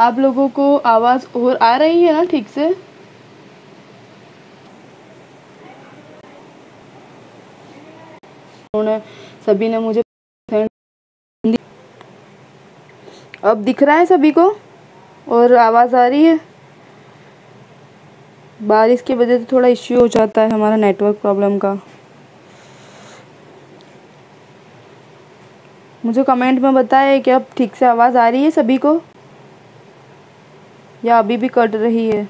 आप लोगों को आवाज़ और आ रही है ना ठीक से। उन्होंने सभी ने मुझे अब दिख रहा है सभी को और आवाज़ आ रही है। बारिश की वजह से थोड़ा इश्यू हो जाता है हमारा नेटवर्क प्रॉब्लम का। मुझे कमेंट में बताएं कि अब ठीक से आवाज़ आ रही है सभी को या अभी भी कट रही है।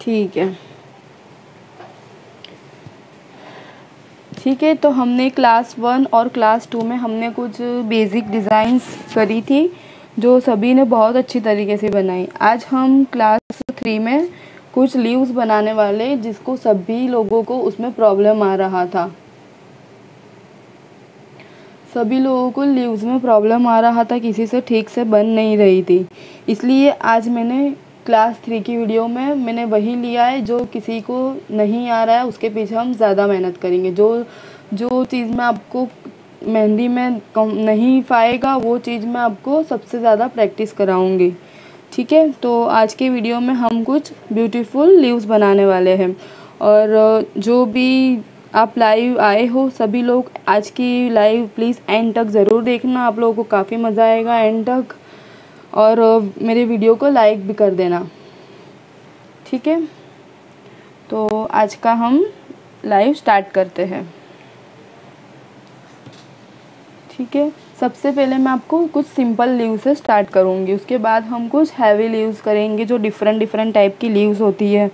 ठीक है ठीक है। तो हमने क्लास 1 और क्लास 2 में हमने कुछ बेसिक डिज़ाइंस करी थी जो सभी ने बहुत अच्छी तरीके से बनाई। आज हम क्लास 3 में कुछ लीव्स बनाने वाले जिसको सभी लोगों को उसमें प्रॉब्लम आ रहा था। सभी लोगों को लीव्स में प्रॉब्लम आ रहा था, किसी से ठीक से बन नहीं रही थी। इसलिए आज मैंने क्लास 3 की वीडियो में मैंने वही लिया है जो किसी को नहीं आ रहा है, उसके पीछे हम ज़्यादा मेहनत करेंगे। जो चीज़ में आपको मेहंदी में कम नहीं पाएगा वो चीज़ मैं आपको सबसे ज़्यादा प्रैक्टिस कराऊंगी। ठीक है, तो आज के वीडियो में हम कुछ ब्यूटीफुल लीव्स बनाने वाले हैं। और जो भी आप लाइव आए हो सभी लोग आज की लाइव प्लीज़ एंड तक ज़रूर देखना, आप लोगों को काफ़ी मज़ा आएगा एंड तक। और मेरे वीडियो को लाइक भी कर देना। ठीक है, तो आज का हम लाइव स्टार्ट करते हैं। ठीक है, सबसे पहले मैं आपको कुछ सिंपल लीव्स से स्टार्ट करूँगी, उसके बाद हम कुछ हैवी लीव्स करेंगे जो डिफरेंट टाइप की लीव्स होती है।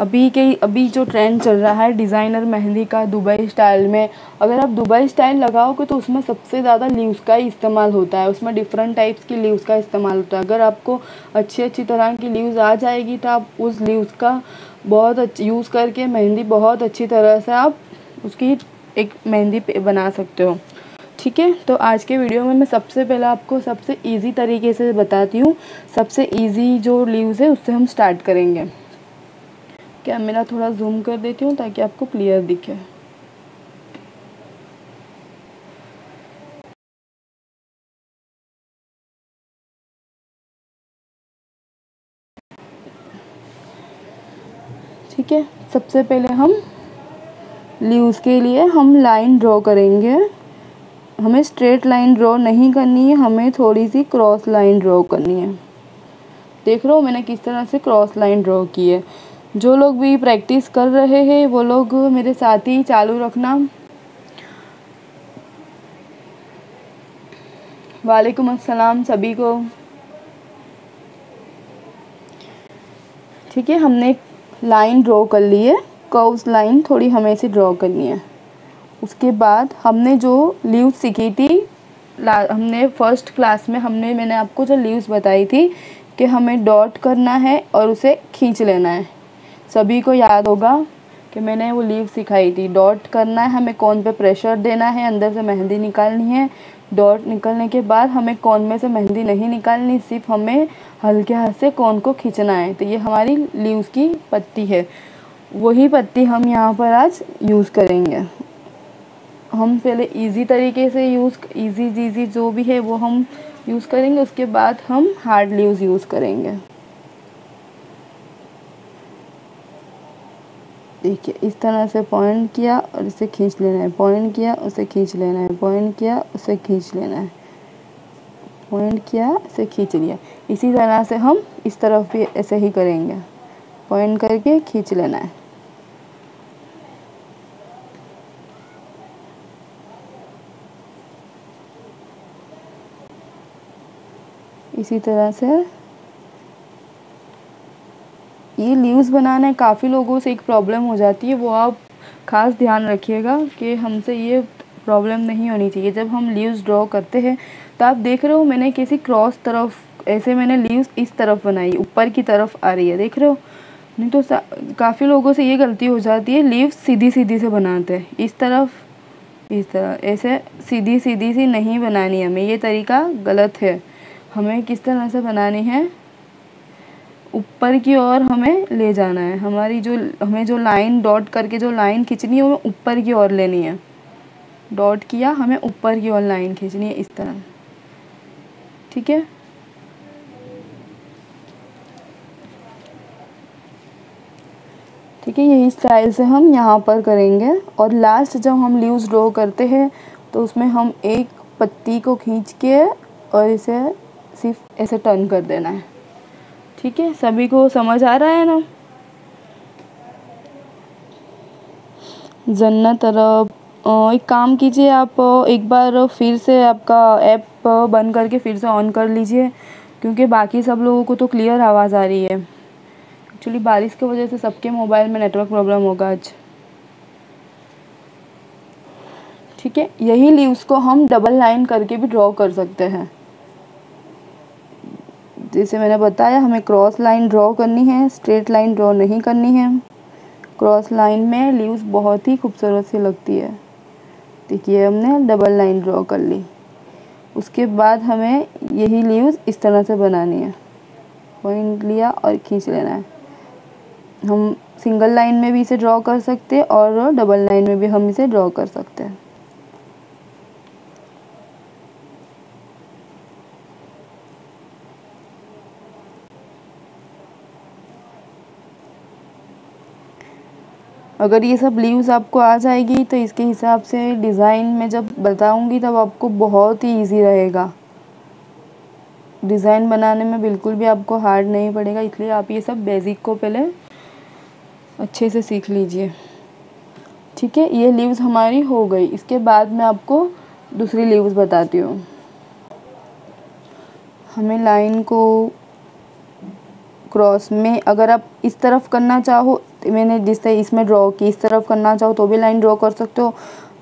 अभी जो ट्रेंड चल रहा है डिज़ाइनर मेहंदी का दुबई स्टाइल में, अगर आप दुबई स्टाइल लगाओगे तो उसमें सबसे ज़्यादा लीव्स का इस्तेमाल होता है, उसमें डिफरेंट टाइप्स की लीव्स का इस्तेमाल होता है। अगर आपको अच्छी तरह की लीव्स आ जाएगी तो आप उस लीव्स का बहुत अच्छी यूज़ करके मेहंदी बहुत अच्छी तरह से आप उसकी एक मेहंदी बना सकते हो। ठीक है, तो आज के वीडियो में मैं सबसे पहले आपको सबसे ईजी तरीके से बताती हूँ, सबसे ईजी जो लीव्स है उससे हम स्टार्ट करेंगे। कैमरा थोड़ा जूम कर देती हूँ ताकि आपको क्लियर दिखे। ठीक है, सबसे पहले हम लीव्स के लिए हम लाइन ड्रॉ करेंगे। हमें स्ट्रेट लाइन ड्रॉ नहीं करनी है, हमें थोड़ी सी क्रॉस लाइन ड्रॉ करनी है। देख रहे हो मैंने किस तरह से क्रॉस लाइन ड्रॉ की है। जो लोग भी प्रैक्टिस कर रहे हैं वो लोग मेरे साथ ही चालू रखना। वालेकुम अस्सलाम सभी को। ठीक है, हमने लाइन ड्रॉ कर ली है, कर्व्स लाइन थोड़ी हमें से ड्रॉ करनी है। उसके बाद हमने जो लीव्स सीखी थी हमने फर्स्ट क्लास में मैंने आपको जो लीव्स बताई थी कि हमें डॉट करना है और उसे खींच लेना है। सभी को याद होगा कि मैंने वो लीव्स सिखाई थी। डॉट करना है, हमें कोन पे प्रेशर देना है, अंदर से मेहंदी निकालनी है। डॉट निकलने के बाद हमें कोन में से मेहंदी नहीं निकालनी, सिर्फ हमें हल्के हाथ से कोन को खींचना है। तो ये हमारी लीव्स की पत्ती है, वही पत्ती हम यहाँ पर आज यूज़ करेंगे। हम पहले इजी तरीके से इजी जो भी है वो हम यूज़ करेंगे, उसके बाद हम हार्ड लीव्स यूज़ करेंगे। देखिए इस तरह से पॉइंट किया और इसे खींच लेना है, पॉइंट किया उसे खींच लेना है, पॉइंट किया उसे खींच लेना है, पॉइंट किया उसे खींच लिया। इसी तरह से हम इस तरफ भी ऐसे ही करेंगे, पॉइंट करके खींच लेना है। इसी तरह से ये लीव्स बनाना है। काफ़ी लोगों से एक प्रॉब्लम हो जाती है, वो आप ख़ास ध्यान रखिएगा कि हमसे ये प्रॉब्लम नहीं होनी चाहिए। जब हम लीव्स ड्रॉ करते हैं तो आप देख रहे हो मैंने किसी क्रॉस तरफ ऐसे मैंने लीव्स इस तरफ बनाई, ऊपर की तरफ आ रही है, देख रहे हो। नहीं तो काफ़ी लोगों से ये गलती हो जाती है, लीव्स सीधी से बनाते हैं, इस तरफ इस तरह ऐसे सीधी सी नहीं बनानी हमें, ये तरीका गलत है। हमें किस तरह से बनानी है, ऊपर की ओर हमें ले जाना है। हमें जो लाइन डॉट करके जो लाइन खींचनी है वो ऊपर की ओर लेनी है। डॉट किया, हमें ऊपर की ओर लाइन खींचनी है इस तरह, ठीक है। ठीक है, यही स्टाइल से हम यहाँ पर करेंगे। और लास्ट जब हम लीव्स ड्रॉ करते हैं तो उसमें हम एक पत्ती को खींच के और इसे सिर्फ ऐसे टर्न कर देना है, ठीक है। सभी को समझ आ रहा है ना। जन्नत तरफ एक काम कीजिए, आप एक बार फिर से आपका ऐप बंद करके फिर से ऑन कर लीजिए, क्योंकि बाकी सब लोगों को तो क्लियर आवाज़ आ रही है। एक्चुअली बारिश की वजह से सबके मोबाइल में नेटवर्क प्रॉब्लम होगा आज, ठीक है। यही लीव्स को हम डबल लाइन करके भी ड्रॉ कर सकते हैं। जैसे मैंने बताया, हमें क्रॉस लाइन ड्रॉ करनी है, स्ट्रेट लाइन ड्रॉ नहीं करनी है। क्रॉस लाइन में लीव्स बहुत ही खूबसूरत सी लगती है। देखिए, हमने डबल लाइन ड्रॉ कर ली। उसके बाद हमें यही लीव्स इस तरह से बनानी है। पॉइंट लिया और खींच लेना है। हम सिंगल लाइन में भी इसे ड्रॉ कर सकते हैं और डबल लाइन में भी हम इसे ड्रॉ कर सकते हैं। अगर ये सब लीव्स आपको आ जाएगी तो इसके हिसाब से डिज़ाइन में जब बताऊंगी तब आपको बहुत ही इजी रहेगा। डिज़ाइन बनाने में बिल्कुल भी आपको हार्ड नहीं पड़ेगा, इसलिए आप ये सब बेसिक को पहले अच्छे से सीख लीजिए, ठीक है। ये लीव्स हमारी हो गई। इसके बाद मैं आपको दूसरी लीव्स बताती हूँ। हमें लाइन को क्रॉस में, अगर आप इस तरफ करना चाहो, मैंने जिस तरह इसमें ड्रॉ की, इस तरफ करना चाहो तो भी लाइन ड्रॉ कर सकते हो,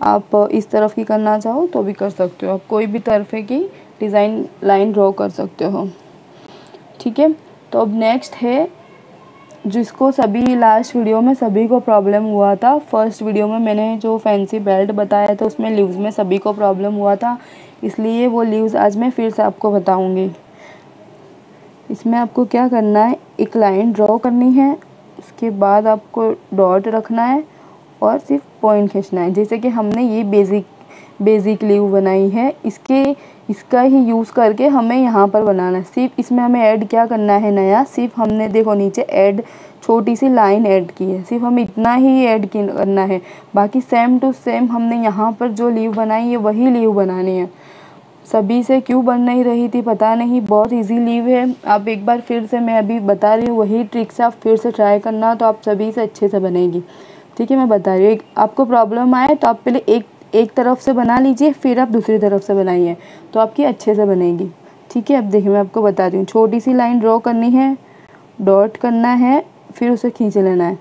आप इस तरफ की करना चाहो तो भी कर सकते हो, आप कोई भी तरफे की डिज़ाइन लाइन ड्रॉ कर सकते हो, ठीक है। तो अब नेक्स्ट है, जिसको सभी लास्ट वीडियो में सभी को प्रॉब्लम हुआ था। फर्स्ट वीडियो में मैंने जो फैंसी बेल्ट बताया था उसमें लीव्स में सभी को प्रॉब्लम हुआ था, इसलिए वो लीव्स आज मैं फिर से आपको बताऊँगी। इसमें आपको क्या करना है, एक लाइन ड्रॉ करनी है, उसके बाद आपको डॉट रखना है और सिर्फ पॉइंट खींचना है। जैसे कि हमने ये बेसिक लीव बनाई है, इसका ही यूज़ करके हमें यहाँ पर बनाना है। सिर्फ इसमें हमें ऐड क्या करना है नया, सिर्फ हमने देखो नीचे ऐड छोटी सी लाइन ऐड की है, सिर्फ हमें इतना ही ऐड करना है। बाकी सेम टू सेम हमने यहाँ पर जो लीव बनाई है वही लीव बनानी है। सभी से क्यों बन नहीं रही थी पता नहीं, बहुत इजी लीव है। आप एक बार फिर से, मैं अभी बता रही हूँ वही ट्रिक से आप फिर से ट्राई करना, तो आप सभी से अच्छे से बनेगी, ठीक है। मैं बता रही हूँ, एक आपको प्रॉब्लम आए तो आप पहले एक तरफ से बना लीजिए, फिर आप दूसरी तरफ से बनाइए, तो आपकी अच्छे से बनेगी, ठीक है। अब देखिए, मैं आपको बता रही हूँ, छोटी सी लाइन ड्रॉ करनी है, डॉट करना है, फिर उसे खींच लेना है।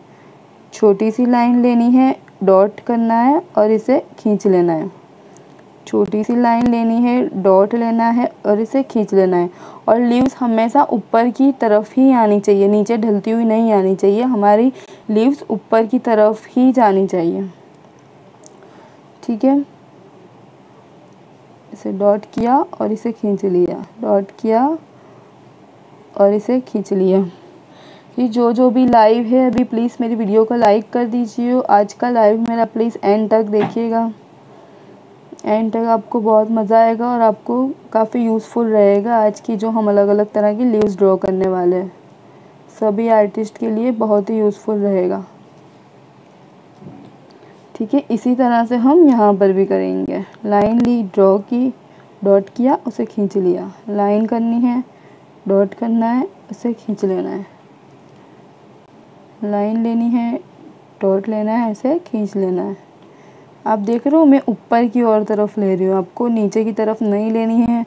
छोटी सी लाइन लेनी है, डॉट करना है और इसे खींच लेना है। छोटी सी लाइन लेनी है, डॉट लेना है और इसे खींच लेना है। और लीव्स हमेशा ऊपर की तरफ ही आनी चाहिए, नीचे ढलती हुई नहीं आनी चाहिए। हमारी लीव्स ऊपर की तरफ ही जानी चाहिए, ठीक है। इसे डॉट किया और इसे खींच लिया, डॉट किया और इसे खींच लिया। कि जो भी लाइव है अभी, प्लीज़ मेरी वीडियो को लाइक कर दीजिए। आज का लाइव मेरा प्लीज़ एंड तक देखिएगा, एंड तक आपको बहुत मज़ा आएगा और आपको काफ़ी यूज़फुल रहेगा। आज की जो हम अलग अलग तरह की लीव्स ड्रॉ करने वाले हैं, सभी आर्टिस्ट के लिए बहुत ही यूज़फुल रहेगा, ठीक है। इसी तरह से हम यहाँ पर भी करेंगे। लाइन ली, ड्रॉ की, डॉट किया, उसे खींच लिया। लाइन करनी है, डॉट करना है, उसे खींच लेना है। लाइन लेनी है, डॉट लेना है, उसे खींच लेना है। आप देख रहे हो, मैं ऊपर की और तरफ ले रही हूँ, आपको नीचे की तरफ नहीं लेनी है,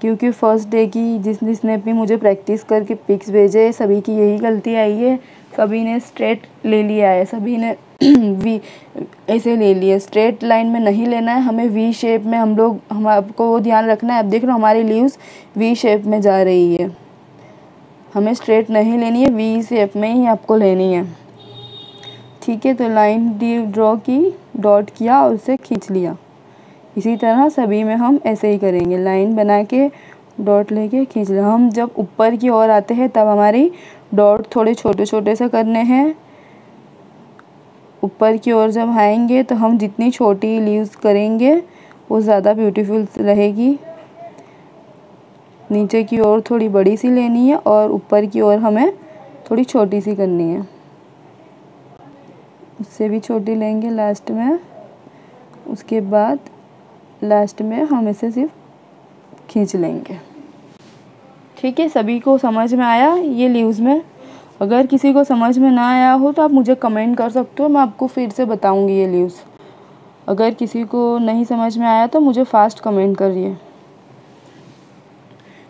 क्योंकि फर्स्ट डे की जिसने भी मुझे प्रैक्टिस करके पिक्स भेजे, सभी की यही गलती आई है। सभी ने स्ट्रेट ले लिया है, सभी ने वी ऐसे ले लिए। स्ट्रेट लाइन में नहीं लेना है, हमें वी शेप में हम आपको वो ध्यान रखना है। आप देख रहे हो, हमारी लीव्स वी शेप में जा रही है, हमें स्ट्रेट नहीं लेनी है, वी शेप में ही आपको लेनी है, ठीक है। तो लाइन ड्रॉ की, डॉट किया और उसे खींच लिया। इसी तरह सभी में हम ऐसे ही करेंगे, लाइन बना के, डॉट लेके, खींच लिया। हम जब ऊपर की ओर आते हैं तब हमारी डॉट थोड़े छोटे छोटे से करने हैं ऊपर की ओर जब आएंगे तो हम जितनी छोटी लीव्स करेंगे वो ज़्यादा ब्यूटीफुल रहेगी। नीचे की ओर थोड़ी बड़ी सी लेनी है और ऊपर की ओर हमें थोड़ी छोटी सी करनी है। उससे भी छोटी लेंगे लास्ट में। उसके बाद लास्ट में हम इसे सिर्फ खींच लेंगे। ठीक है, सभी को समझ में आया ये लीव्स में? अगर किसी को समझ में ना आया हो तो आप मुझे कमेंट कर सकते हो, मैं आपको फिर से बताऊंगी ये लीव्स। अगर किसी को नहीं समझ में आया तो मुझे फास्ट कमेंट करिए।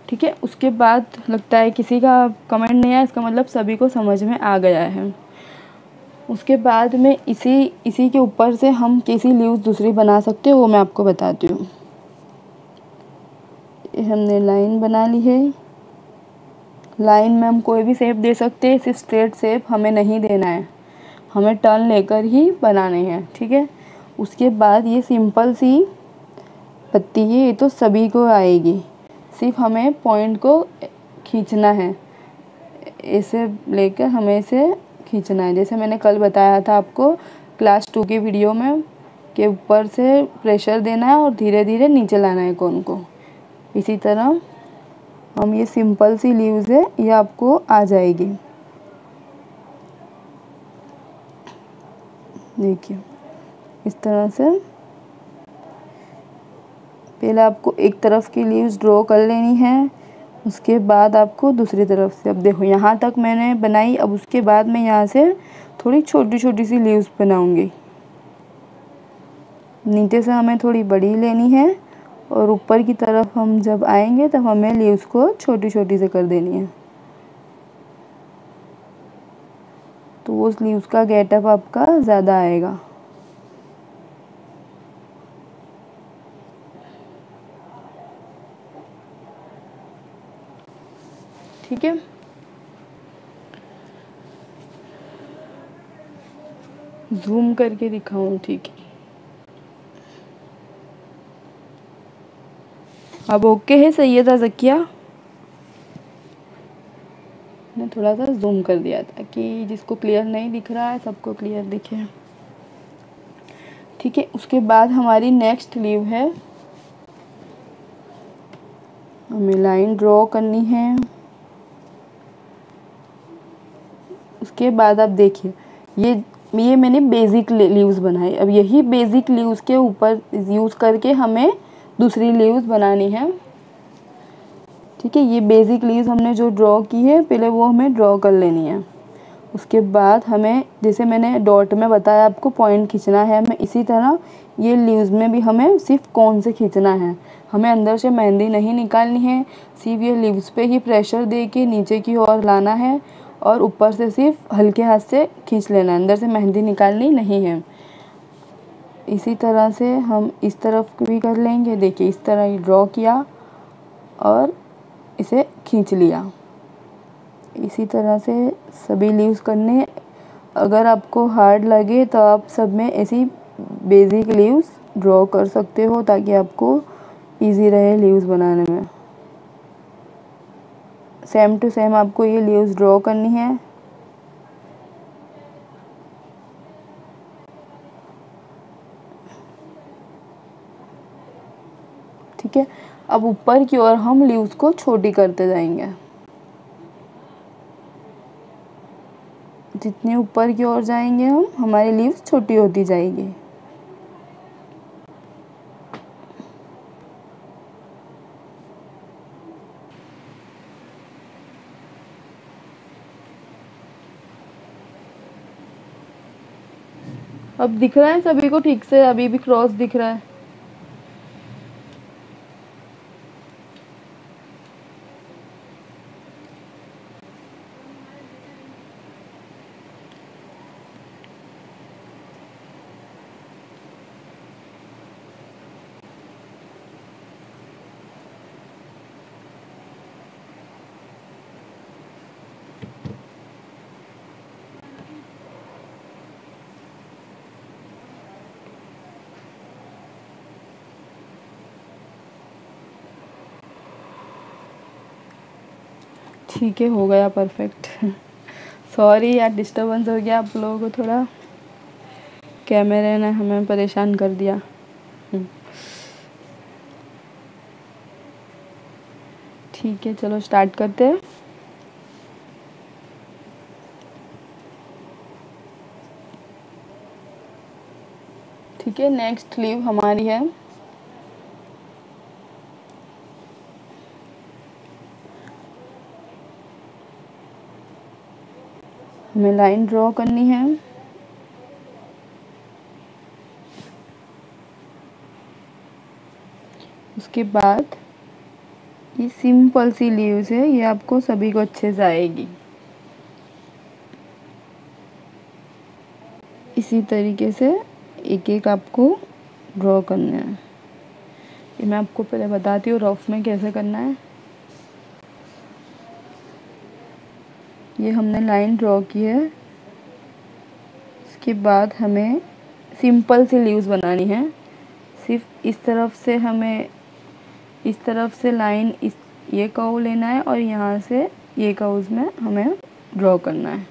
ठीक है, उसके बाद लगता है किसी का कमेंट नहीं आया, इसका मतलब सभी को समझ में आ गया है। उसके बाद में इसी के ऊपर से हम कैसी लीव्स दूसरी बना सकते हैं वो मैं आपको बताती हूँ। हमने लाइन बना ली है। लाइन में हम कोई भी शेप दे सकते हैं, इसे स्ट्रेट शेप हमें नहीं देना है, हमें टर्न लेकर ही बनाने हैं। ठीक है, उसके बाद ये सिंपल सी पत्ती है, ये तो सभी को आएगी, सिर्फ हमें पॉइंट को खींचना है। इसे लेकर हमें इसे खींचना है। जैसे मैंने कल बताया था आपको क्लास 2 के वीडियो में के ऊपर से प्रेशर देना है और धीरे धीरे नीचे लाना है कोन को। इसी तरह हम ये सिंपल सी लीव्स है, ये आपको आ जाएगी। देखिए इस तरह से पहले आपको एक तरफ की लीव्स ड्रॉ कर लेनी है, उसके बाद आपको दूसरी तरफ से। अब देखो यहाँ तक मैंने बनाई, अब उसके बाद मैं यहाँ से थोड़ी छोटी छोटी सी लीव्स बनाऊंगी। नीचे से हमें थोड़ी बड़ी लेनी है और ऊपर की तरफ हम जब आएंगे तब हमें लीव्स को छोटी छोटी से कर देनी है। तो वो लीव्स का गेटअप आपका ज़्यादा आएगा। ठीक है, जूम करके दिखाऊं। ठीक है, अब ओके है, सही है था ज़किया? मैंने थोड़ा सा जूम कर दिया था कि जिसको क्लियर नहीं दिख रहा है सबको क्लियर दिखे। ठीक है, उसके बाद हमारी नेक्स्ट लीव है। हमें लाइन ड्रॉ करनी है। उसके बाद आप देखिए ये मैंने बेसिक लीव्स बनाई। अब यही बेसिक लीव्स के ऊपर यूज़ करके हमें दूसरी लीव्स बनानी है। ठीक है, ये बेसिक लीव्स हमने जो ड्रॉ की है पहले वो हमें ड्रॉ कर लेनी है। उसके बाद हमें जैसे मैंने डॉट में बताया आपको पॉइंट खींचना है, हमें इसी तरह ये लीव्स में भी हमें सिर्फ कोन से खींचना है। हमें अंदर से मेहंदी नहीं निकालनी है, सिर्फ ये लीव्स पे ही प्रेशर दे के नीचे की ओर लाना है और ऊपर से सिर्फ हल्के हाथ से खींच लेना है, अंदर से मेहंदी निकालनी नहीं है। इसी तरह से हम इस तरफ भी कर लेंगे। देखिए इस तरह ये ड्रॉ किया और इसे खींच लिया। इसी तरह से सभी लीव्स करने। अगर आपको हार्ड लगे तो आप सब में ऐसी बेसिक लीव्स ड्रॉ कर सकते हो ताकि आपको इजी रहे लीव्स बनाने में। सेम टू सेम आपको ये लीव्स ड्रॉ करनी है। ठीक है, अब ऊपर की ओर हम लीव्स को छोटी करते जाएंगे। जितने ऊपर की ओर जाएंगे हम, हमारी लीव्स छोटी होती जाएगी। अब दिख रहा है सभी को ठीक से? अभी भी क्रॉस दिख रहा है? ठीक है, हो गया परफेक्ट। सॉरी यार, डिस्टर्बेंस हो गया आप लोगों को थोड़ा। कैमरे ने हमें परेशान कर दिया। ठीक है, चलो स्टार्ट करते हैं। ठीक है, नेक्स्ट स्लीव हमारी है। हमें लाइन ड्रॉ करनी है। उसके बाद ये सिंपल सी लीव्स है, ये आपको सभी को अच्छे से आएगी। इसी तरीके से एक एक आपको ड्रॉ करना है। ये मैं आपको पहले बताती हूँ रफ में कैसे करना है। ये हमने लाइन ड्रॉ की है। इसके बाद हमें सिंपल सी लीव्स बनानी है। सिर्फ इस तरफ से हमें इस तरफ से लाइन इस ये कर्व लेना है और यहाँ से ये कर्व्स में हमें ड्रॉ करना है।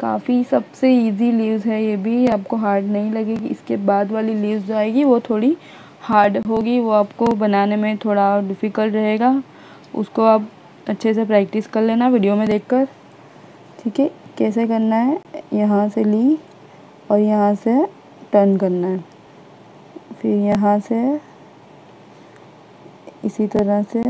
काफ़ी सबसे इजी लीव्स है ये भी, आपको हार्ड नहीं लगेगी। इसके बाद वाली लीव्स जो आएगी वो थोड़ी हार्ड होगी, वो आपको बनाने में थोड़ा डिफ़िकल्ट रहेगा। उसको आप अच्छे से प्रैक्टिस कर लेना वीडियो में देखकर। ठीक है, कैसे करना है, यहाँ से ली और यहाँ से टर्न करना है, फिर यहाँ से इसी तरह से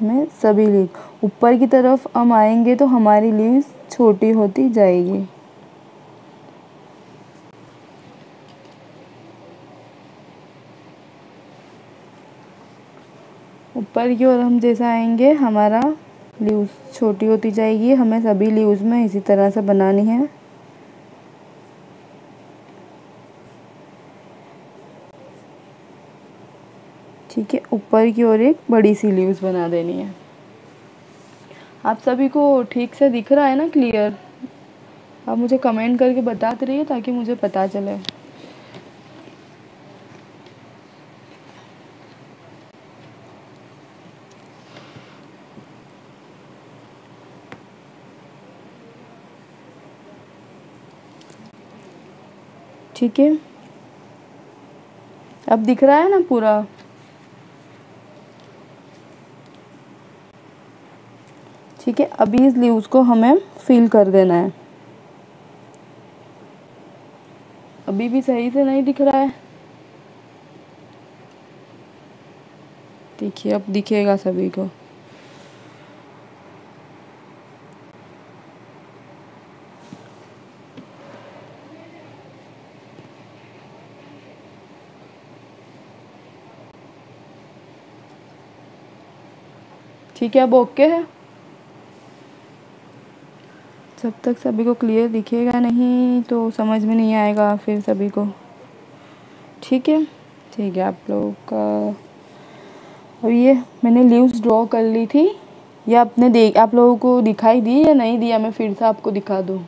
हमें सभी लीव ऊपर की तरफ हम आएंगे तो हमारी लीव्स छोटी होती जाएगी। ऊपर की ओर हम जैसा आएंगे हमारा लीव्स छोटी होती जाएगी। हमें सभी लीव्स में इसी तरह से बनानी है। ठीक है, ऊपर की ओर एक बड़ी सी लीव्स बना देनी है। आप सभी को ठीक से दिख रहा है ना, क्लियर? आप मुझे कमेंट करके बताते रहिए ताकि मुझे पता चले। ठीक है, अब दिख रहा है ना पूरा? ठीक है, अभी इस लीव्स को हमें फिल कर देना है। अभी भी सही से नहीं दिख रहा है, देखिए अब दिखेगा सभी को। ठीक है, अब ओके है। जब तक सभी को क्लियर दिखेगा नहीं तो समझ में नहीं आएगा फिर सभी को। ठीक है, ठीक है। आप लोगों का अब ये मैंने लीव्स ड्रॉ कर ली थी। ये आपने आप लोगों को दिखाई दी या नहीं दिया? मैं फिर से आपको दिखा दूँ,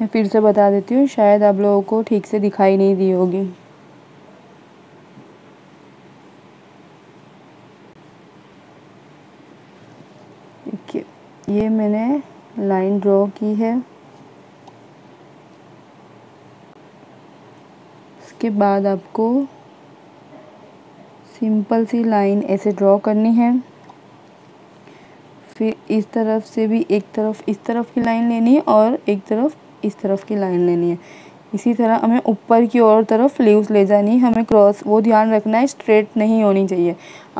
मैं फिर से बता देती हूँ, शायद आप लोगों को ठीक से दिखाई नहीं दी होगी। ये मैंने लाइन ड्रॉ की है। इसके बाद आपको सिंपल सी लाइन ऐसे ड्रॉ करनी है। फिर इस तरफ से भी एक तरफ इस तरफ की लाइन लेनी है और एक तरफ इस तरफ की लाइन लेनी है। इसी तरह हमें ऊपर की और तरफ लीव्स ले जानी है। हमें क्रॉस वो ध्यान रखना है, स्ट्रेट नहीं होनी चाहिए।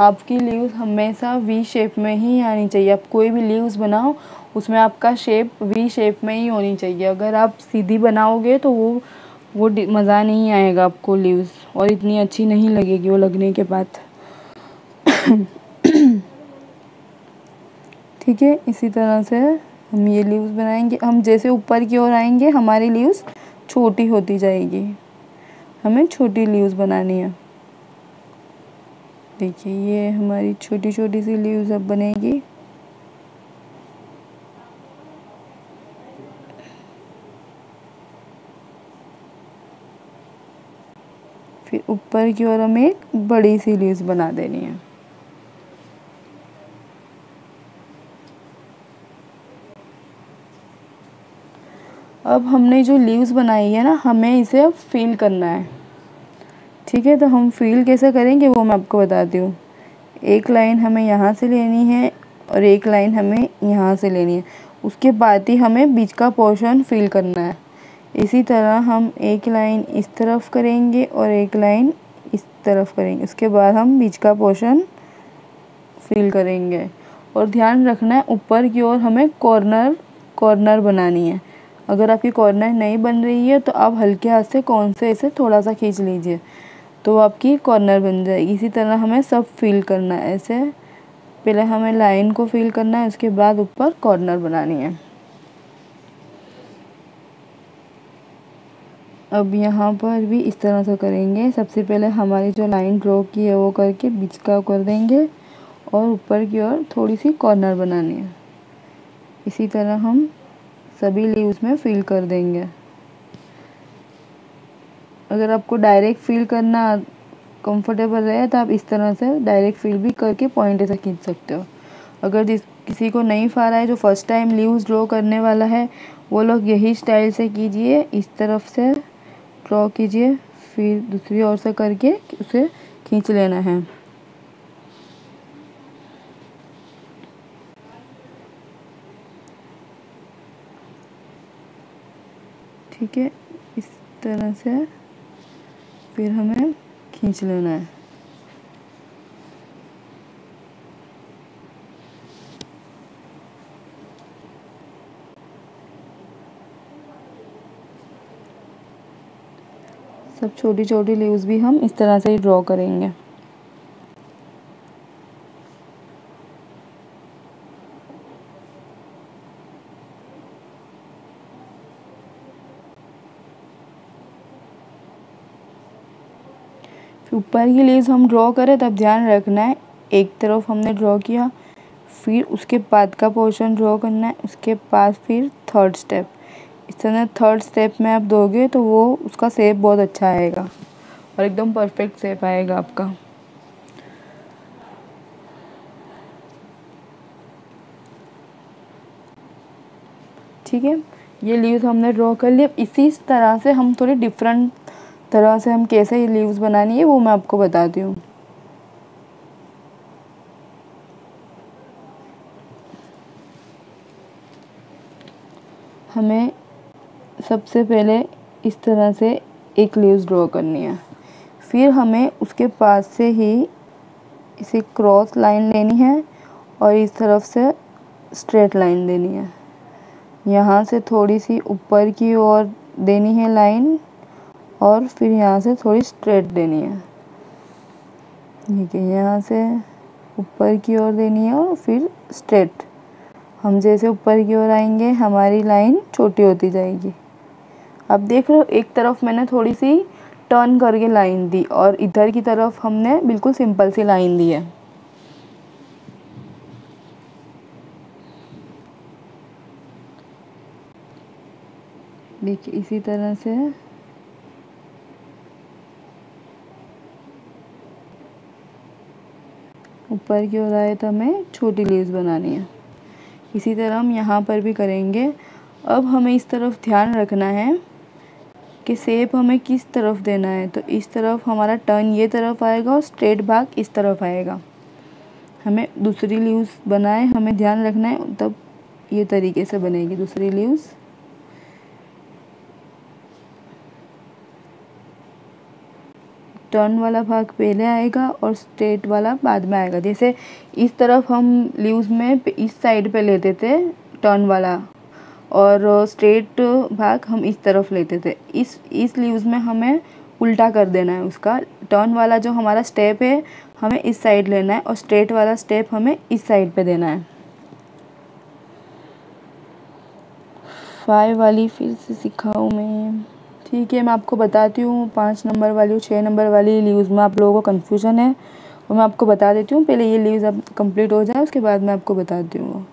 आपकी लीव्स हमेशा वी शेप में ही आनी चाहिए। आप कोई भी लीव्स बनाओ उसमें आपका शेप वी शेप में ही होनी चाहिए। अगर आप सीधी बनाओगे तो वो मज़ा नहीं आएगा आपको लीव्स, और इतनी अच्छी नहीं लगेगी वो लगने के बाद। ठीक है, इसी तरह से हम ये लीव्स बनाएंगे। हम जैसे ऊपर की ओर आएंगे हमारी लीव्स छोटी होती जाएगी। हमें छोटी लीव्स बनानी है। देखिए ये हमारी छोटी छोटी सी लीव्स अब बनेगी। फिर ऊपर की ओर हमें एक बड़ी सी लीव्स बना देनी है। अब हमने जो लीव्स बनाई है ना, हमें इसे अब फील करना है। ठीक है, तो हम फील कैसे करेंगे वो मैं आपको बताती हूँ। एक लाइन हमें यहाँ से लेनी है और एक लाइन हमें यहाँ से लेनी है, उसके बाद ही हमें बीच का पोर्शन फील करना है। इसी तरह हम एक लाइन इस तरफ करेंगे और एक लाइन इस तरफ करेंगे, उसके बाद हम बीच का पोर्शन फील करेंगे। और ध्यान रखना है ऊपर की ओर हमें कॉर्नर बनानी है। अगर आपकी कॉर्नर नहीं बन रही है तो आप हल्के हाथ से कौन से इसे थोड़ा सा खींच लीजिए तो आपकी कॉर्नर बन जाएगी। इसी तरह हमें सब फील करना है। ऐसे पहले हमें लाइन को फील करना है, उसके बाद ऊपर कॉर्नर बनानी है। अब यहाँ पर भी इस तरह से करेंगे। सबसे पहले हमारी जो लाइन ड्रॉ की है वो करके बीच का कर देंगे और ऊपर की ओर थोड़ी सी कॉर्नर बनानी है। इसी तरह हम सभी लीव्स में फील कर देंगे। अगर आपको डायरेक्ट फील करना कंफर्टेबल रहे तो आप इस तरह से डायरेक्ट फील भी करके पॉइंट ऐसा खींच सकते हो। अगर जिस किसी को नहीं फारा है, जो फर्स्ट टाइम लीव्स ड्रॉ करने वाला है, वो लोग यही स्टाइल से कीजिए। इस तरफ से ड्रॉ कीजिए, फिर दूसरी ओर से करके उसे खींच लेना है। ठीक है, इस तरह से फिर हमें खींच लेना है। सब छोटी छोटी लीव्स भी हम इस तरह से ही ड्रॉ करेंगे। ऊपर की लीव्स हम ड्रॉ करें तब ध्यान रखना है एक तरफ हमने ड्रॉ किया, फिर उसके बाद का पोर्शन ड्रॉ करना है, उसके बाद फिर थर्ड स्टेप। इस तरह थर्ड स्टेप में आप दोगे तो वो उसका शेप बहुत अच्छा आएगा और एकदम परफेक्ट शेप आएगा आपका। ठीक है, ये लीव्स हमने ड्रॉ कर लिए। इसी तरह से हम थोड़ी डिफरेंट तरह से हम कैसे ये लीव्स बनानी है वो मैं आपको बताती हूँ। हमें सबसे पहले इस तरह से एक लीव्स ड्रॉ करनी है, फिर हमें उसके पास से ही इसे क्रॉस लाइन लेनी है और इस तरफ से स्ट्रेट लाइन देनी है। यहाँ से थोड़ी सी ऊपर की ओर देनी है लाइन और फिर यहाँ से थोड़ी स्ट्रेट देनी है। ठीक है, यहाँ से ऊपर की ओर देनी है और फिर स्ट्रेट। हम जैसे ऊपर की ओर आएंगे हमारी लाइन छोटी होती जाएगी। अब देख रहे हो, एक तरफ मैंने थोड़ी सी टर्न करके लाइन दी और इधर की तरफ हमने बिल्कुल सिंपल सी लाइन दी है। देखिए, इसी तरह से ऊपर की ओर आए तो हमें छोटी लीव्स बनानी है। इसी तरह हम यहाँ पर भी करेंगे। अब हमें इस तरफ ध्यान रखना है कि शेप हमें किस तरफ देना है, तो इस तरफ हमारा टर्न ये तरफ आएगा और स्ट्रेट भाग इस तरफ आएगा। हमें दूसरी लीव्स बनाए, हमें ध्यान रखना है तब ये तरीके से बनेगी दूसरी लीव्स। टर्न वाला भाग पहले आएगा और स्ट्रेट वाला बाद में आएगा। जैसे इस तरफ हम लीव्स में इस साइड पे लेते थे टर्न वाला और स्ट्रेट भाग हम इस तरफ लेते थे, इस लीव्स में हमें उल्टा कर देना है उसका। टर्न वाला जो हमारा स्टेप है हमें इस साइड लेना है और स्ट्रेट वाला स्टेप हमें इस साइड पे देना है। फाइव वाली फिर से सिखाऊँ मैं? ठीक है, मैं आपको बताती हूँ। 5 नंबर वाली और 6 नंबर वाली लीव्स में आप लोगों को कन्फ्यूजन है और मैं आपको बता देती हूँ। पहले ये लीव्स अब कंप्लीट हो जाए उसके बाद मैं आपको बताती हूँ।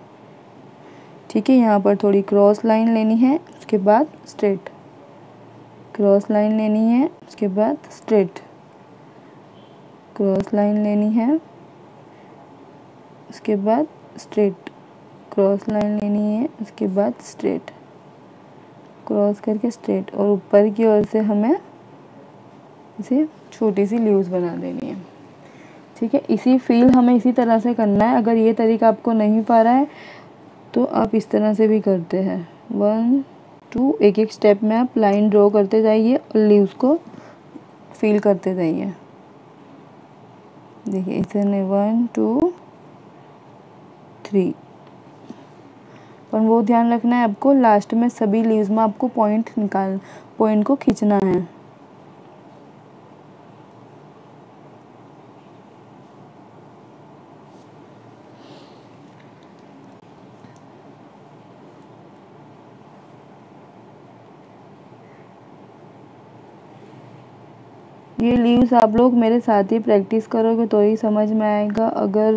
ठीक है, यहाँ पर थोड़ी क्रॉस लाइन लेनी है, उसके बाद स्ट्रेट। क्रॉस लाइन लेनी है, उसके बाद स्ट्रेट। क्रॉस लाइन लेनी है, उसके बाद स्ट्रेट। क्रॉस लाइन लेनी है, उसके बाद स्ट्रेट। क्रॉस करके स्ट्रेट, और ऊपर की ओर से हमें इसे छोटी सी लीव्स बना देनी है। ठीक है, इसी फील हमें इसी तरह से करना है। अगर ये तरीका आपको नहीं पा रहा है तो आप इस तरह से भी करते हैं, 1 2 एक एक स्टेप में आप लाइन ड्रॉ करते जाइए और लीव्स को फील करते जाइए। देखिए इसे 1 2 3, पर वो ध्यान रखना है आपको लास्ट में सभी लीव्स में आपको पॉइंट को खींचना है। ये लीव्स आप लोग मेरे साथ ही प्रैक्टिस करोगे तो ही समझ में आएगा। अगर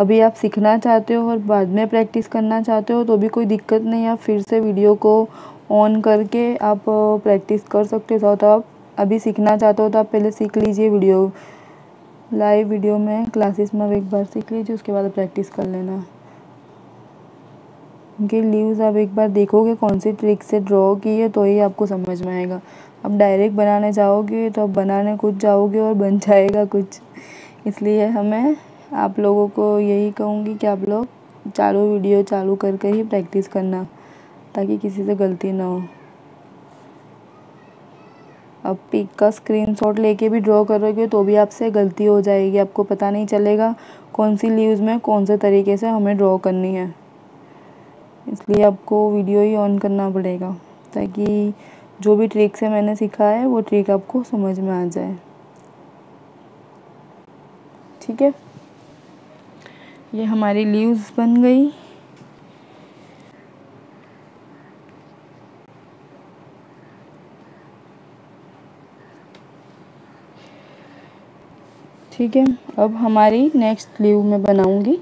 अभी आप सीखना चाहते हो और बाद में प्रैक्टिस करना चाहते हो तो भी कोई दिक्कत नहीं, आप फिर से वीडियो को ऑन करके आप प्रैक्टिस कर सकते हो। तो आप अभी सीखना चाहते हो तो आप पहले सीख लीजिए, वीडियो लाइव वीडियो में क्लासेस में आप एक बार सीख लीजिए, उसके बाद प्रैक्टिस कर लेना। उनके लीव्स आप एक बार देखोगे कौन सी ट्रिक से ड्रॉ की है तो ही आपको समझ में आएगा। अब डायरेक्ट बनाने जाओगे तो आप बनाने कुछ जाओगे और बन जाएगा कुछ, इसलिए हमें आप लोगों को यही कहूँगी कि आप लोग चालू वीडियो चालू करके ही प्रैक्टिस करना ताकि किसी से गलती ना हो। अब पिक का स्क्रीनशॉट लेके भी ड्रॉ करोगे तो भी आपसे गलती हो जाएगी, आपको पता नहीं चलेगा कौन सी लीव्स में कौन से तरीके से हमें ड्रॉ करनी है, इसलिए आपको वीडियो ही ऑन करना पड़ेगा ताकि जो भी ट्रिक से मैंने सीखा है वो ट्रिक आपको समझ में आ जाए। ठीक है, ये हमारी लीव्स बन गई। ठीक है, अब हमारी नेक्स्ट लीव में बनाऊंगी।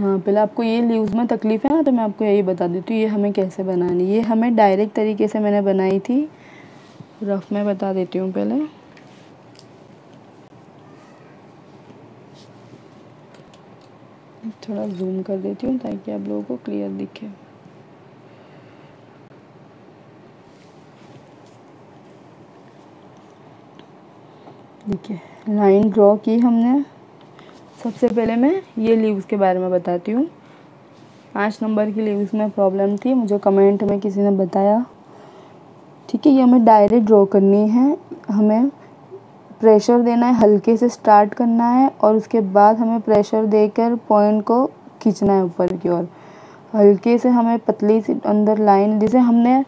हाँ, पहले आपको ये लीव्स में तकलीफ है ना, तो मैं आपको यही बता देती हूँ ये हमें कैसे बनानी। ये हमें डायरेक्ट तरीके से मैंने बनाई थी, रफ में बता देती हूँ पहले। थोड़ा जूम कर देती हूँ ताकि आप लोगों को क्लियर दिखे। देखिए लाइन ड्रॉ की हमने। सबसे पहले मैं ये लीव्स के बारे में बताती हूँ। 5 नंबर की लीव्स में प्रॉब्लम थी, मुझे कमेंट में किसी ने बताया। ठीक है, ये हमें डायरेक्ट ड्रॉ करनी है, हमें प्रेशर देना है, हल्के से स्टार्ट करना है और उसके बाद हमें प्रेशर देकर पॉइंट को खींचना है ऊपर की ओर। हल्के से हमें पतली सी अंदर लाइन, जैसे हमने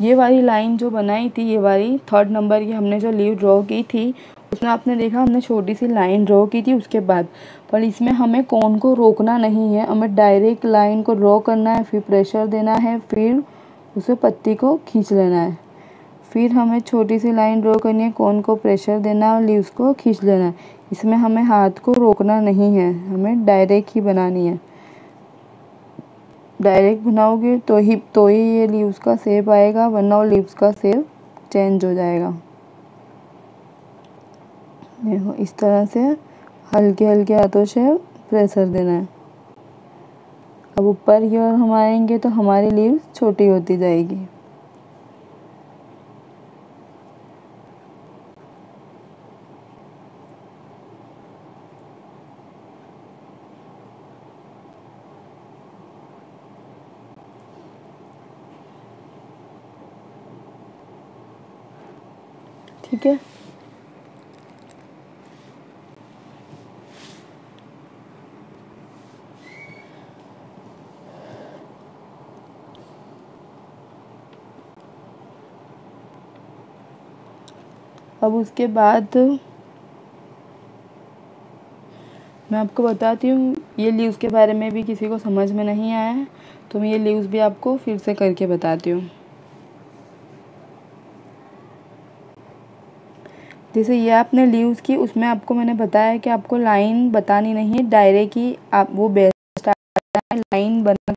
ये वाली लाइन जो बनाई थी, ये वाली 3rd नंबर की हमने जो लीव ड्रॉ की थी उसमें आपने देखा हमने छोटी सी लाइन ड्रॉ की थी उसके बाद, पर इसमें हमें कोन को रोकना नहीं है, हमें डायरेक्ट लाइन को ड्रॉ करना है, फिर प्रेशर देना है, फिर उसे पत्ती को खींच लेना है। फिर हमें छोटी सी लाइन ड्रॉ करनी है, कोन को प्रेशर देना है और लीव्स को खींच लेना है। इसमें हमें हाथ को रोकना नहीं है, हमें डायरेक्ट ही बनानी है। डायरेक्ट बनाओगे तो ही ये लीव्स का शेप आएगा, वरना लीव्स का शेप चेंज हो जाएगा। देखो इस तरह से हल्के हल्के हाथों से प्रेशर देना है। अब ऊपर की ओर हम आएंगे तो हमारी लीव्स छोटी होती जाएगी। ठीक है, अब उसके बाद मैं आपको बताती हूँ, ये लीव्स के बारे में भी किसी को समझ में नहीं आया है तो मैं ये लीव्स भी आपको फिर से करके बताती हूँ। जैसे ये आपने लीव्स की, उसमें आपको मैंने बताया कि आपको लाइन बतानी नहीं है, डायरेक्ट ही आप वो बेस्ट लाइन बना।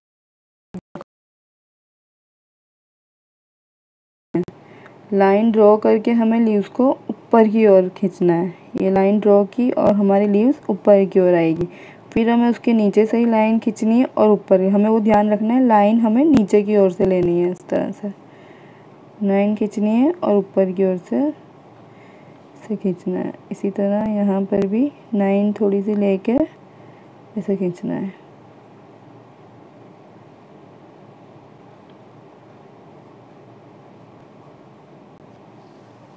लाइन ड्रॉ करके हमें लीव्स को ऊपर की ओर खींचना है। ये लाइन ड्रॉ की और हमारी लीव्स ऊपर की ओर आएगी, फिर हमें उसके नीचे से ही लाइन खींचनी है और ऊपर ही हमें वो ध्यान रखना है, लाइन हमें नीचे की ओर से लेनी है। इस तरह से लाइन खींचनी है और ऊपर की ओर से खींचना है। इसी तरह यहाँ पर भी लाइन थोड़ी सी लेके ऐसे खींचना है।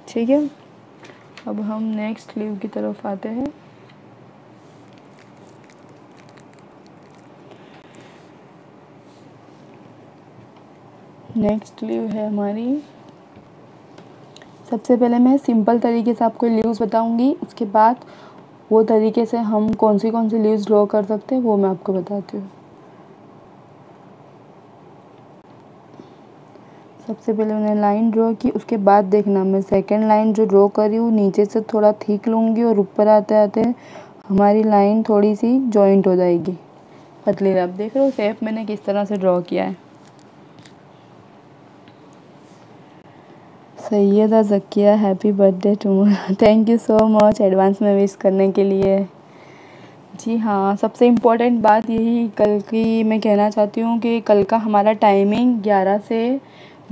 ठीक है, अब हम नेक्स्ट स्लीव की तरफ आते हैं। नेक्स्ट स्लीव है हमारी। सबसे पहले मैं सिंपल तरीके से आपको लीव्स बताऊंगी, उसके बाद वो तरीके से हम कौन सी लीव्स ड्रॉ कर सकते हैं वो मैं आपको बताती हूँ। सबसे पहले मैंने लाइन ड्रॉ की, उसके बाद देखना मैं सेकंड लाइन जो ड्रॉ कर रही हूँ नीचे से थोड़ा ठीक लूँगी और ऊपर आते आते हमारी लाइन थोड़ी सी जॉइंट हो जाएगी पतली। आप देख रहे हो शेप मैंने किस तरह से ड्रॉ किया है। Syeda Zakia happy birthday tomorrow. Thank you so much advance में विश करने के लिए। जी हाँ, सबसे इम्पोर्टेंट बात यही कल की मैं कहना चाहती हूँ कि कल का हमारा टाइमिंग 11 से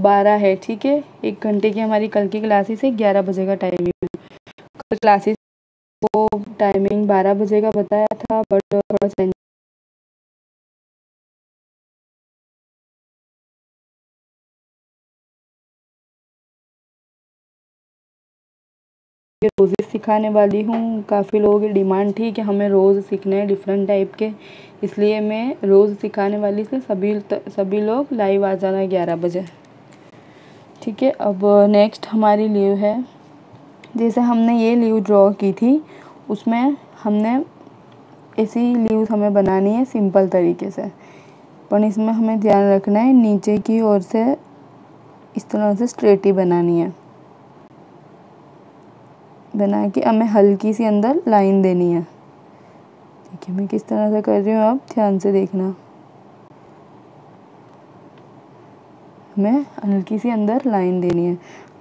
12 है। ठीक है, 1 घंटे की हमारी कल की क्लासेस है। 11 बजे का टाइमिंग है कल क्लासेस को। टाइमिंग 12 बजे का बताया था बट थोड़ा चेंज। रोज़ेस सिखाने वाली हूँ, काफ़ी लोगों की डिमांड थी कि हमें रोज़ सीखने हैं डिफरेंट टाइप के, इसलिए मैं रोज़ सिखाने वाली, इसलिए सभी लोग लाइव आ जाना 11 बजे। ठीक है, अब नेक्स्ट हमारी लीव है। जैसे हमने ये लीव ड्रॉ की थी उसमें हमने ऐसी लीव्स हमें बनानी है सिंपल तरीके से, पर इसमें हमें ध्यान रखना है नीचे की ओर से इस तरह से स्ट्रेट ही बनानी है। बना के हमें हल्की सी अंदर लाइन देनी है। देखिए मैं किस तरह से कर रही हूँ, आप ध्यान से देखना। हमें हल्की सी अंदर लाइन देनी है।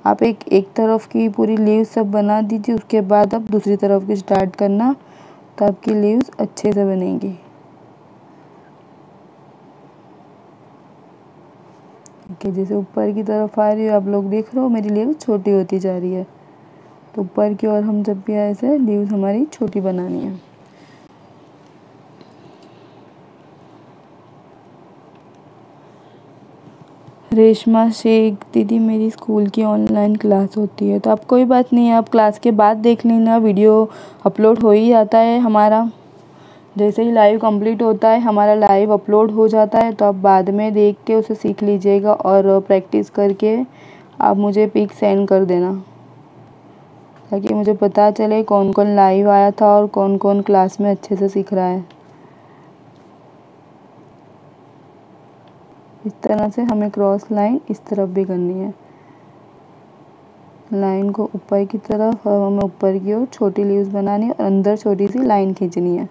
आप एक तरफ की पूरी लीव्स सब बना दीजिए, उसके बाद आप दूसरी तरफ की स्टार्ट करना, तो आपकी लीव्स अच्छे से बनेंगी। देखिए जैसे ऊपर की तरफ आ रही हो, आप लोग देख रहे हो मेरी लीव्स छोटी होती जा रही है, तो ऊपर की ओर हम जब भी ऐसे लीव्स हमारी छोटी बनानी है। रेशमा शेख दीदी मेरी स्कूल की ऑनलाइन क्लास होती है, तो आप कोई बात नहीं है, आप क्लास के बाद देख लेना, वीडियो अपलोड हो ही जाता है हमारा। जैसे ही लाइव कंप्लीट होता है हमारा लाइव अपलोड हो जाता है, तो आप बाद में देख के उसे सीख लीजिएगा और प्रैक्टिस करके आप मुझे पिक सेंड कर देना, ताकि मुझे पता चले कौन कौन लाइव आया था और कौन कौन क्लास में अच्छे से सीख रहा है। इस तरह से हमें क्रॉस लाइन इस तरफ भी करनी है, लाइन को ऊपर की तरफ, और हमें ऊपर की ओर छोटी लीव्स बनानी है और अंदर छोटी सी लाइन खींचनी है।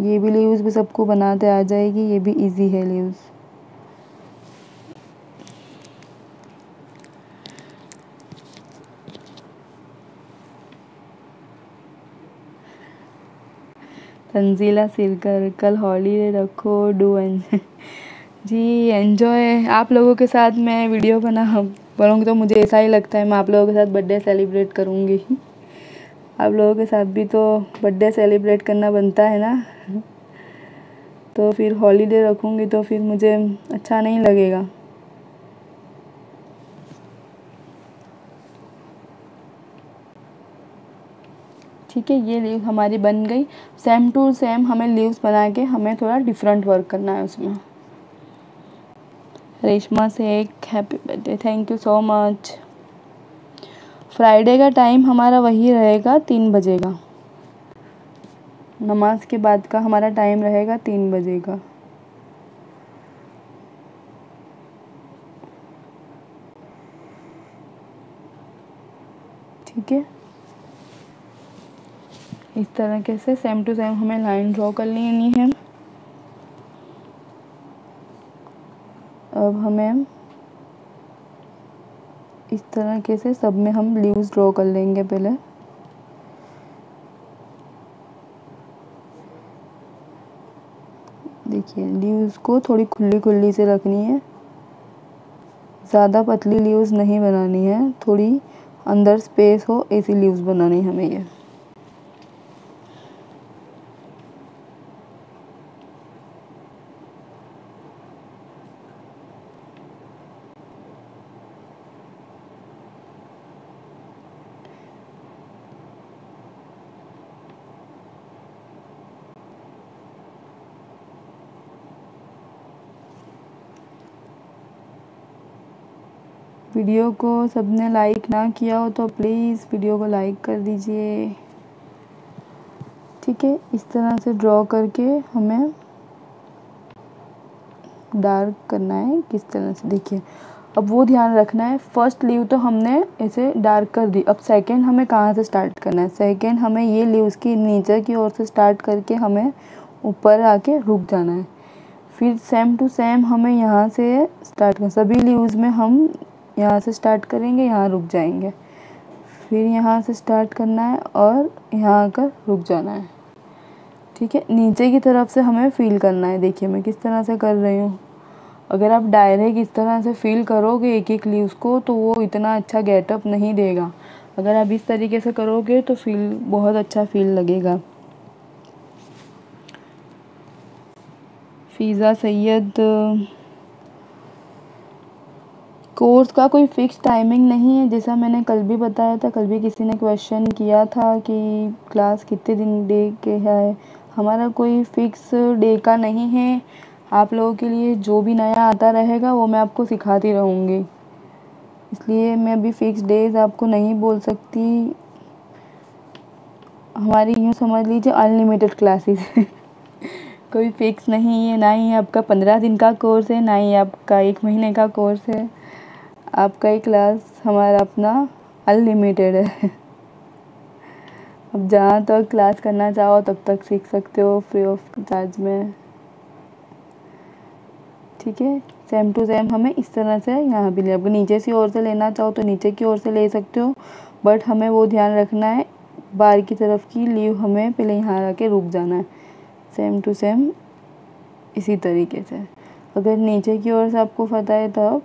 ये भी लीव्स भी सबको बनाते आ जाएगी, ये भी इजी है लीव्स। तंजीला सिरकर कल हॉलीडे रखो डू एंजॉय। जी एंजॉय आप लोगों के साथ मैं वीडियो बना बनाऊँगी, तो मुझे ऐसा ही लगता है मैं आप लोगों के साथ बर्थडे सेलिब्रेट करूँगी। आप लोगों के साथ भी तो बर्थडे सेलिब्रेट करना बनता है ना, तो फिर हॉलीडे रखूँगी तो फिर मुझे अच्छा नहीं लगेगा। ठीक है, ये लीव हमारी बन गई। सेम टू सेम हमें लीव्स बना के हमें थोड़ा डिफरेंट वर्क करना है उसमें। रेशमा से एक happy birthday, thank you so much. Friday का टाइम हमारा वही रहेगा 3 बजे का, नमाज के बाद का हमारा टाइम रहेगा 3 बजे का। ठीक है, इस तरह के से सेम टू सेम हमें लाइन ड्रॉ कर लेनी है। अब हमें इस तरह के से सब में हम लीव्स ड्रॉ कर लेंगे पहले। देखिए लीव्स को थोड़ी खुली खुली से रखनी है, ज़्यादा पतली लीव्स नहीं बनानी है, थोड़ी अंदर स्पेस हो ऐसी लीव्स बनानी हमें। ये वीडियो को सबने लाइक ना किया हो तो प्लीज़ वीडियो को लाइक कर दीजिए। ठीक है, इस तरह से ड्रॉ करके हमें डार्क करना है किस तरह से। देखिए अब वो ध्यान रखना है, फर्स्ट लीव तो हमने ऐसे डार्क कर दी, अब सेकंड हमें कहाँ से स्टार्ट करना है। सेकंड हमें ये लीव्स की नीचे की ओर से स्टार्ट करके हमें ऊपर आके रुक जाना है। फिर सेम टू सेम हमें यहाँ से स्टार्ट करना, सभी लीव्स में हम यहाँ से स्टार्ट करेंगे, यहाँ रुक जाएंगे, फिर यहाँ से स्टार्ट करना है और यहाँ आकर रुक जाना है। ठीक है, नीचे की तरफ से हमें फील करना है। देखिए मैं किस तरह से कर रही हूँ, अगर आप डायरेक्ट इस तरह से फील करोगे एक एक लीव्स को तो वो इतना अच्छा गेटअप नहीं देगा। अगर आप इस तरीके से करोगे तो फील बहुत अच्छा फील लगेगा। फ़िज़ा सैयद कोर्स का कोई फ़िक्स टाइमिंग नहीं है, जैसा मैंने कल भी बताया था। कल भी किसी ने क्वेश्चन किया था कि क्लास कितने दिन डे के है, हमारा कोई फ़िक्स डे का नहीं है। आप लोगों के लिए जो भी नया आता रहेगा वो मैं आपको सिखाती रहूँगी, इसलिए मैं अभी फ़िक्स डेज आपको नहीं बोल सकती। हमारी यूँ समझ लीजिए अनलिमिटेड क्लासेस कोई फ़िक्स नहीं है, ना ही आपका 15 दिन का कोर्स है, ना ही आपका 1 महीने का कोर्स है। आपका ये क्लास हमारा अपना अनलिमिटेड है। अब जहाँ तक क्लास करना चाहो तब तक सीख सकते हो फ्री ऑफ चार्ज में। ठीक है, सेम टू सेम हमें इस तरह से यहाँ भी ले, आपको नीचे से ओर से लेना चाहो तो नीचे की ओर से ले सकते हो, बट हमें वो ध्यान रखना है बाहर की तरफ की लीव हमें पहले यहाँ आके रुक जाना है। सेम टू सेम इसी तरीके से अगर नीचे की ओर से आपको पता है तो आप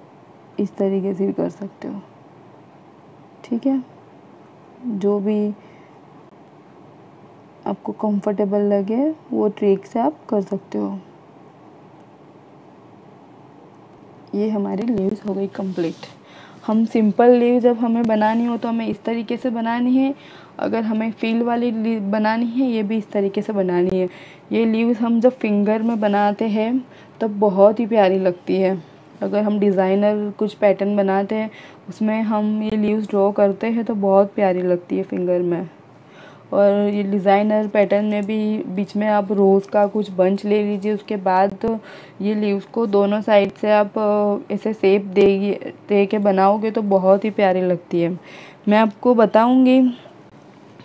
इस तरीके से भी कर सकते हो। ठीक है, जो भी आपको कंफर्टेबल लगे वो ट्रिक से आप कर सकते हो। ये हमारी लीव्स हो गई कंप्लीट। हम सिंपल लीव जब हमें बनानी हो तो हमें इस तरीके से बनानी है, अगर हमें फील वाली बनानी है ये भी इस तरीके से बनानी है। ये लीव्स हम जब फिंगर में बनाते हैं तब तो बहुत ही प्यारी लगती है। अगर हम डिज़ाइनर कुछ पैटर्न बनाते हैं उसमें हम ये लीव्स ड्रॉ करते हैं तो बहुत प्यारी लगती है फिंगर में। और ये डिज़ाइनर पैटर्न में भी बीच में आप रोज़ का कुछ बंच ले लीजिए, उसके बाद ये लीव्स को दोनों साइड से आप ऐसे शेप दे के बनाओगे तो बहुत ही प्यारी लगती है। मैं आपको बताऊंगी,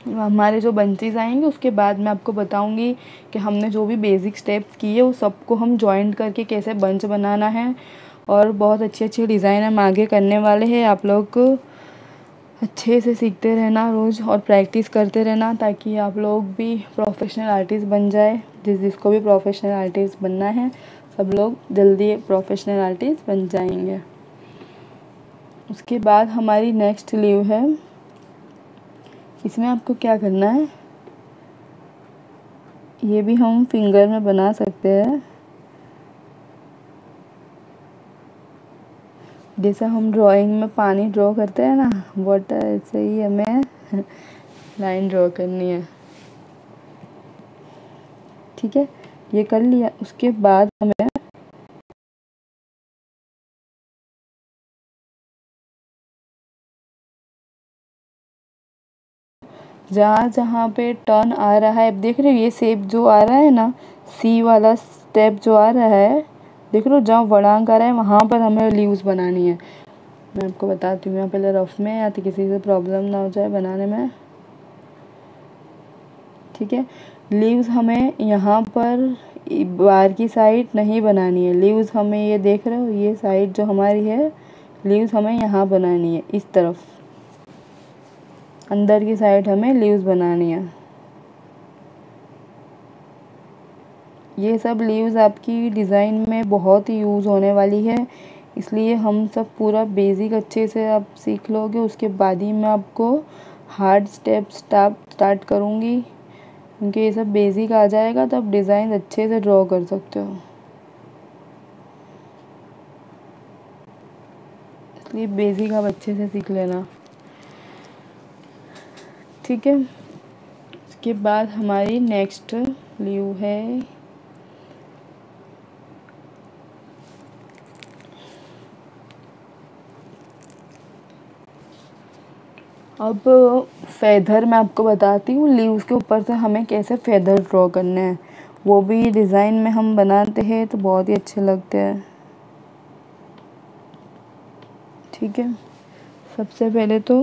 हमारे जो बंचेस आएंगे उसके बाद मैं आपको बताऊंगी कि हमने जो भी बेसिक स्टेप्स किए वो सबको हम जॉइंट करके कैसे बंच बनाना है। और बहुत अच्छे अच्छे डिज़ाइन हम आगे करने वाले हैं। आप लोग अच्छे से सीखते रहना रोज़ और प्रैक्टिस करते रहना, ताकि आप लोग भी प्रोफेशनल आर्टिस्ट बन जाए। जिसको भी प्रोफेशनल आर्टिस्ट बनना है सब लोग जल्दी प्रोफेशनल आर्टिस्ट बन जाएंगे। उसके बाद हमारी नेक्स्ट लीव है, इसमें आपको क्या करना है, ये भी हम फिंगर में बना सकते हैं। जैसा हम ड्राइंग में पानी ड्रॉ करते हैं ना, वाटर, ऐसे ही हमें लाइन ड्रॉ करनी है। ठीक है, ये कर लिया। उसके बाद हमें जहाँ जहाँ पे टर्न आ रहा है, देख रहे हो ये शेप जो आ रहा है ना, सी वाला स्टेप जो आ रहा है, देख लो जहाँ वड़ांग आ रहा है वहाँ पर हमें लीव्स बनानी है। मैं आपको बताती हूँ, यहाँ पहले रफ में, या तो किसी से प्रॉब्लम ना हो जाए बनाने में। ठीक है, लीव्स हमें यहाँ पर बाहर की साइड नहीं बनानी है। लीव्स हमें ये देख रहे हो ये साइड जो हमारी है, लीव्स हमें यहाँ बनानी है, इस तरफ अंदर की साइड हमें लीव्स बनानी है। ये सब लीव्स आपकी डिज़ाइन में बहुत ही यूज़ होने वाली है, इसलिए हम सब पूरा बेसिक अच्छे से आप सीख लोगे। उसके बाद ही मैं आपको हार्ड स्टेप स्टार्ट करूँगी, क्योंकि ये सब बेसिक आ जाएगा तो आप डिज़ाइन अच्छे से ड्रॉ कर सकते हो। इसलिए बेसिक आप अच्छे से सीख लेना, ठीक है। उसके बाद हमारी नेक्स्ट लीव है, अब फेदर मैं आपको बताती हूँ। लीव्स के ऊपर से हमें कैसे फेदर ड्रॉ करने हैं, वो भी डिज़ाइन में हम बनाते हैं तो बहुत ही अच्छे लगते हैं, ठीक है। सबसे पहले तो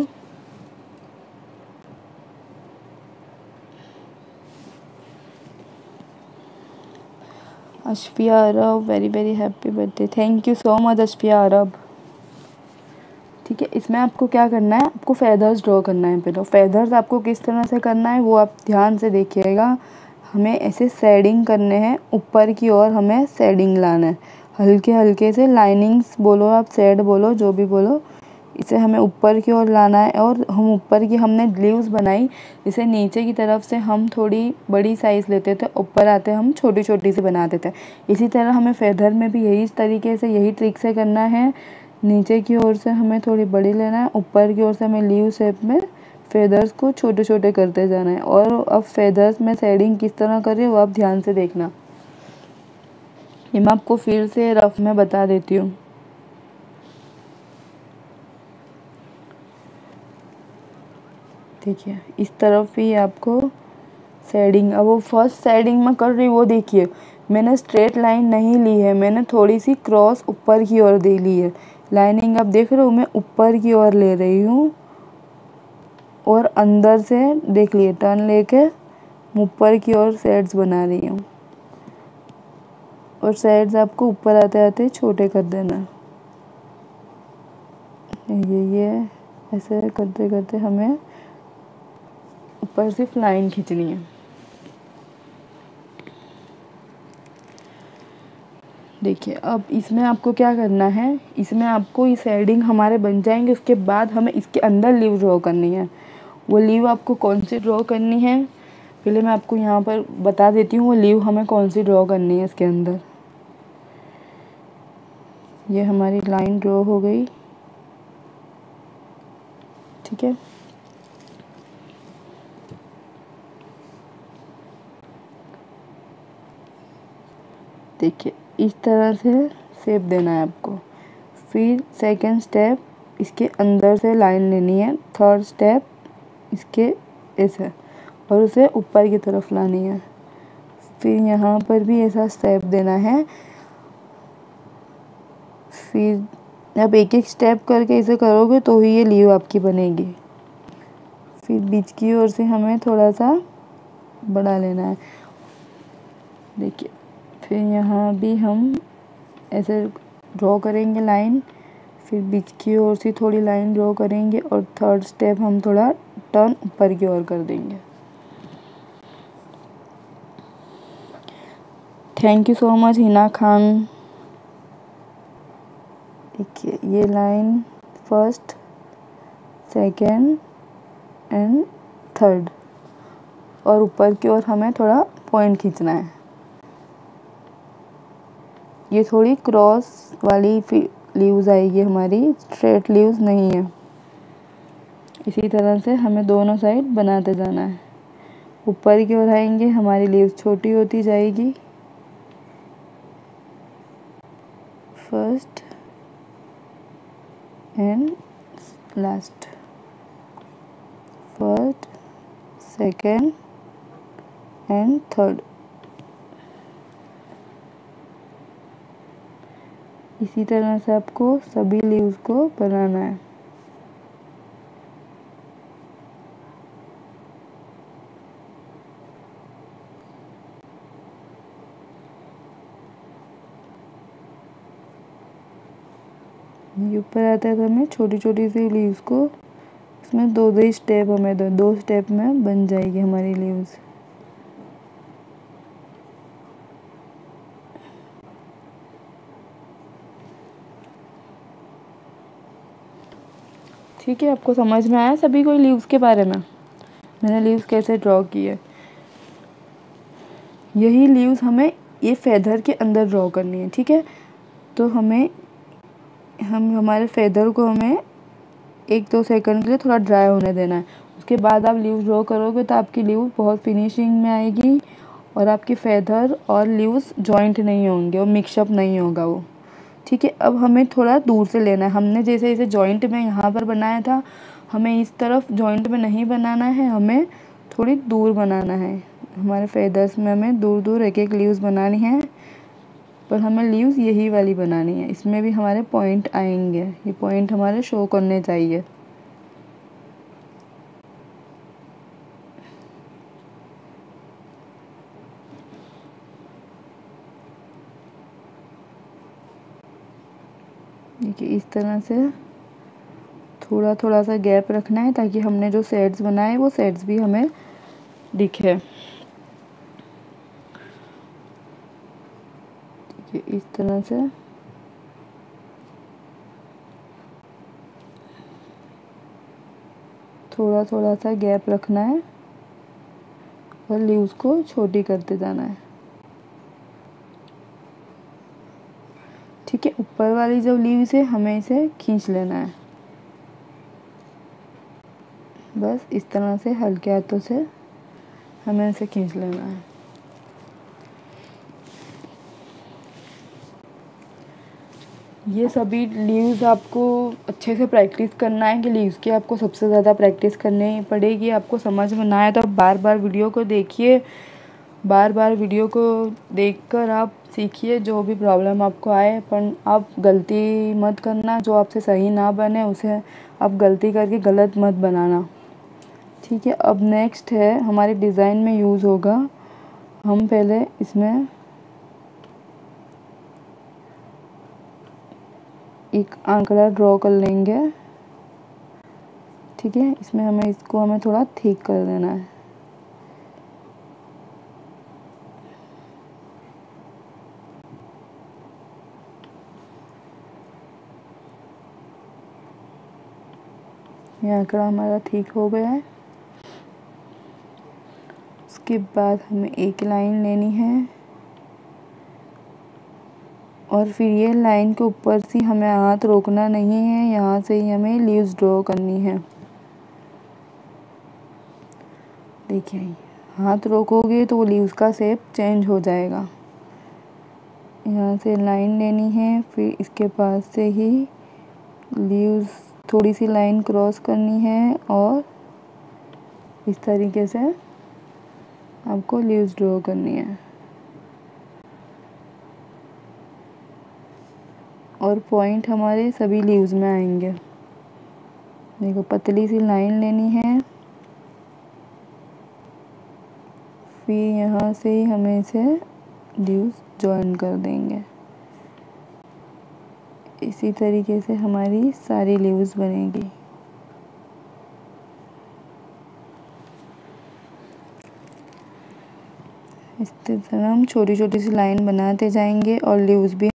Ashfiya Arab, very very happy birthday, thank you so much Ashfiya Arab, ठीक है। इसमें आपको क्या करना है, आपको फेदर्स ड्रॉ करना है। पहले फेदर्स आपको किस तरह से करना है वो आप ध्यान से देखिएगा। हमें ऐसे शेडिंग करने हैं, ऊपर की ओर हमें शेडिंग लाना है, हल्के हल्के से लाइनिंग्स बोलो आप, शेड बोलो, जो भी बोलो, इसे हमें ऊपर की ओर लाना है। और हम ऊपर की हमने लीव्स बनाई, इसे नीचे की तरफ से हम थोड़ी बड़ी साइज़ लेते थे, ऊपर आते हम छोटी छोटी से बनाते थे। इसी तरह हमें फेदर में भी यही तरीके से, यही ट्रिक से करना है। नीचे की ओर से हमें थोड़ी बड़ी लेना है, ऊपर की ओर से हमें लीव शेप में फेदर्स को छोटे छोटे करते जाना है। और अब फेदर्स में शेडिंग किस तरह कर रही है वो आप ध्यान से देखना, ये मैं आपको फिर से रफ में बता देती हूँ। देखिए इस तरफ भी आपको शेडिंग, अब वो फर्स्ट शेडिंग मैं कर रही, वो देखिए मैंने स्ट्रेट लाइन नहीं ली है, मैंने थोड़ी सी क्रॉस ऊपर की ओर दे ली है। लाइनिंग आप देख रहे हो, मैं ऊपर की ओर ले रही हूँ और अंदर से देख लिए टर्न लेके ऊपर की ओर शेड्स बना रही हूँ। और साइड्स आपको ऊपर आते आते छोटे कर देना, ये ऐसे करते करते हमें ऊपर सिर्फ लाइन खींचनी है। देखिए अब इसमें आपको क्या करना है, इसमें आपको ये शेडिंग हमारे बन जाएंगे, उसके बाद हमें इसके अंदर लीव ड्रॉ करनी है। वो लीव आपको कौन सी ड्रॉ करनी है पहले मैं आपको यहाँ पर बता देती हूँ, वो लीव हमें कौन सी ड्रॉ करनी है। इसके अंदर ये हमारी लाइन ड्रॉ हो गई, ठीक है। देखिए इस तरह से शेप देना है आपको। फिर सेकंड स्टेप इसके अंदर से लाइन लेनी है, थर्ड स्टेप इसके ऐसा, और उसे ऊपर की तरफ लानी है। फिर यहाँ पर भी ऐसा स्टेप देना है। फिर आप एक एक स्टेप करके इसे करोगे तो ही ये लीव आपकी बनेगी। फिर बीच की ओर से हमें थोड़ा सा बढ़ा लेना है, देखिए। फिर यहाँ भी हम ऐसे ड्रॉ करेंगे लाइन, फिर बीच की ओर से थोड़ी लाइन ड्रॉ करेंगे और थर्ड स्टेप हम थोड़ा टर्न ऊपर की ओर कर देंगे। Thank you so much Hina Khan. देखिए ये line first, second and third, और ऊपर की ओर हमें थोड़ा पॉइंट खींचना है। ये थोड़ी क्रॉस वाली लीव्स आएगी हमारी, स्ट्रेट लीव्स नहीं है। इसी तरह से हमें दोनों साइड बनाते जाना है। ऊपर की ओर आएंगे हमारी लीव्स छोटी होती जाएगी, first and last, first second and third. इसी तरह से आपको सभी लीव्स को बनाना है। ये ऊपर आता है तो हमें छोटी छोटी सी लीव्स को, इसमें दो स्टेप हमें दो स्टेप में बन जाएगी हमारी लीव्स। ठीक है, आपको समझ में आया सभी कोई लीव्स के बारे में, मैंने लीव्स कैसे ड्रॉ किए। यही लीव्स हमें ये फेदर के अंदर ड्रॉ करनी है, ठीक है। तो हमें हमारे फेदर को हमें 1-2 सेकंड के लिए थोड़ा ड्राई होने देना है। उसके बाद आप लीव्स ड्रॉ करोगे तो आपकी लीव्स बहुत फिनिशिंग में आएगी और आपके फेदर और लीव्स जॉइंट नहीं होंगे और मिक्सअप नहीं होगा वो, ठीक है। अब हमें थोड़ा दूर से लेना है, हमने जैसे इसे जॉइंट में यहाँ पर बनाया था, हमें इस तरफ जॉइंट में नहीं बनाना है, हमें थोड़ी दूर बनाना है। हमारे फेदर्स में हमें दूर दूर एक लीव्स बनानी है, पर हमें लीव्स यही वाली बनानी है। इसमें भी हमारे पॉइंट आएंगे, ये पॉइंट हमारे शो करने चाहिए। देखिए इस तरह से थोड़ा थोड़ा सा गैप रखना है ताकि हमने जो शेड्स बनाए वो शेड्स भी हमें दिखे। देखिए इस तरह से थोड़ा थोड़ा सा गैप रखना है और लीव्स को छोटी करते जाना है, ठीक है। ऊपर वाली जो लीव्स है हमें इसे खींच लेना है, बस इस तरह से हल्के हाथों से हमें इसे खींच लेना है। ये सभी लीव्स आपको अच्छे से प्रैक्टिस करना है कि लीव्स की आपको सबसे ज़्यादा प्रैक्टिस करनी पड़ेगी। आपको समझ में ना आए तो आप बार बार वीडियो को देखिए, बार बार वीडियो को देखकर आप सीखिए। जो भी प्रॉब्लम आपको आए, पर आप गलती मत करना, जो आपसे सही ना बने उसे आप गलती करके गलत मत बनाना, ठीक है। अब नेक्स्ट है हमारे डिज़ाइन में यूज़ होगा, हम पहले इसमें एक आंकड़ा ड्रॉ कर लेंगे, ठीक है। इसमें हमें इसको हमें थोड़ा ठीक कर देना है, ये आंकड़ा हमारा ठीक हो गया है। उसके बाद हमें एक लाइन लेनी है और फिर ये लाइन के ऊपर से हमें हाथ रोकना नहीं है, यहाँ से ही हमें लीव्स ड्रॉ करनी है। देखिए हाथ रोकोगे तो वो लीव्स का शेप चेंज हो जाएगा। यहाँ से लाइन लेनी है, फिर इसके पास से ही लीव्स थोड़ी सी लाइन क्रॉस करनी है और इस तरीके से आपको लीव्स ड्रॉ करनी है और पॉइंट हमारे सभी लीव्स में आएंगे। देखो पतली सी लाइन लेनी है, फिर यहाँ से ही हमें इसे लीव्स जॉइन कर देंगे। इसी तरीके से हमारी सारी लीव्स बनेगी। इस तरह हम छोटी छोटी सी लाइन बनाते जाएंगे और लीव्स भी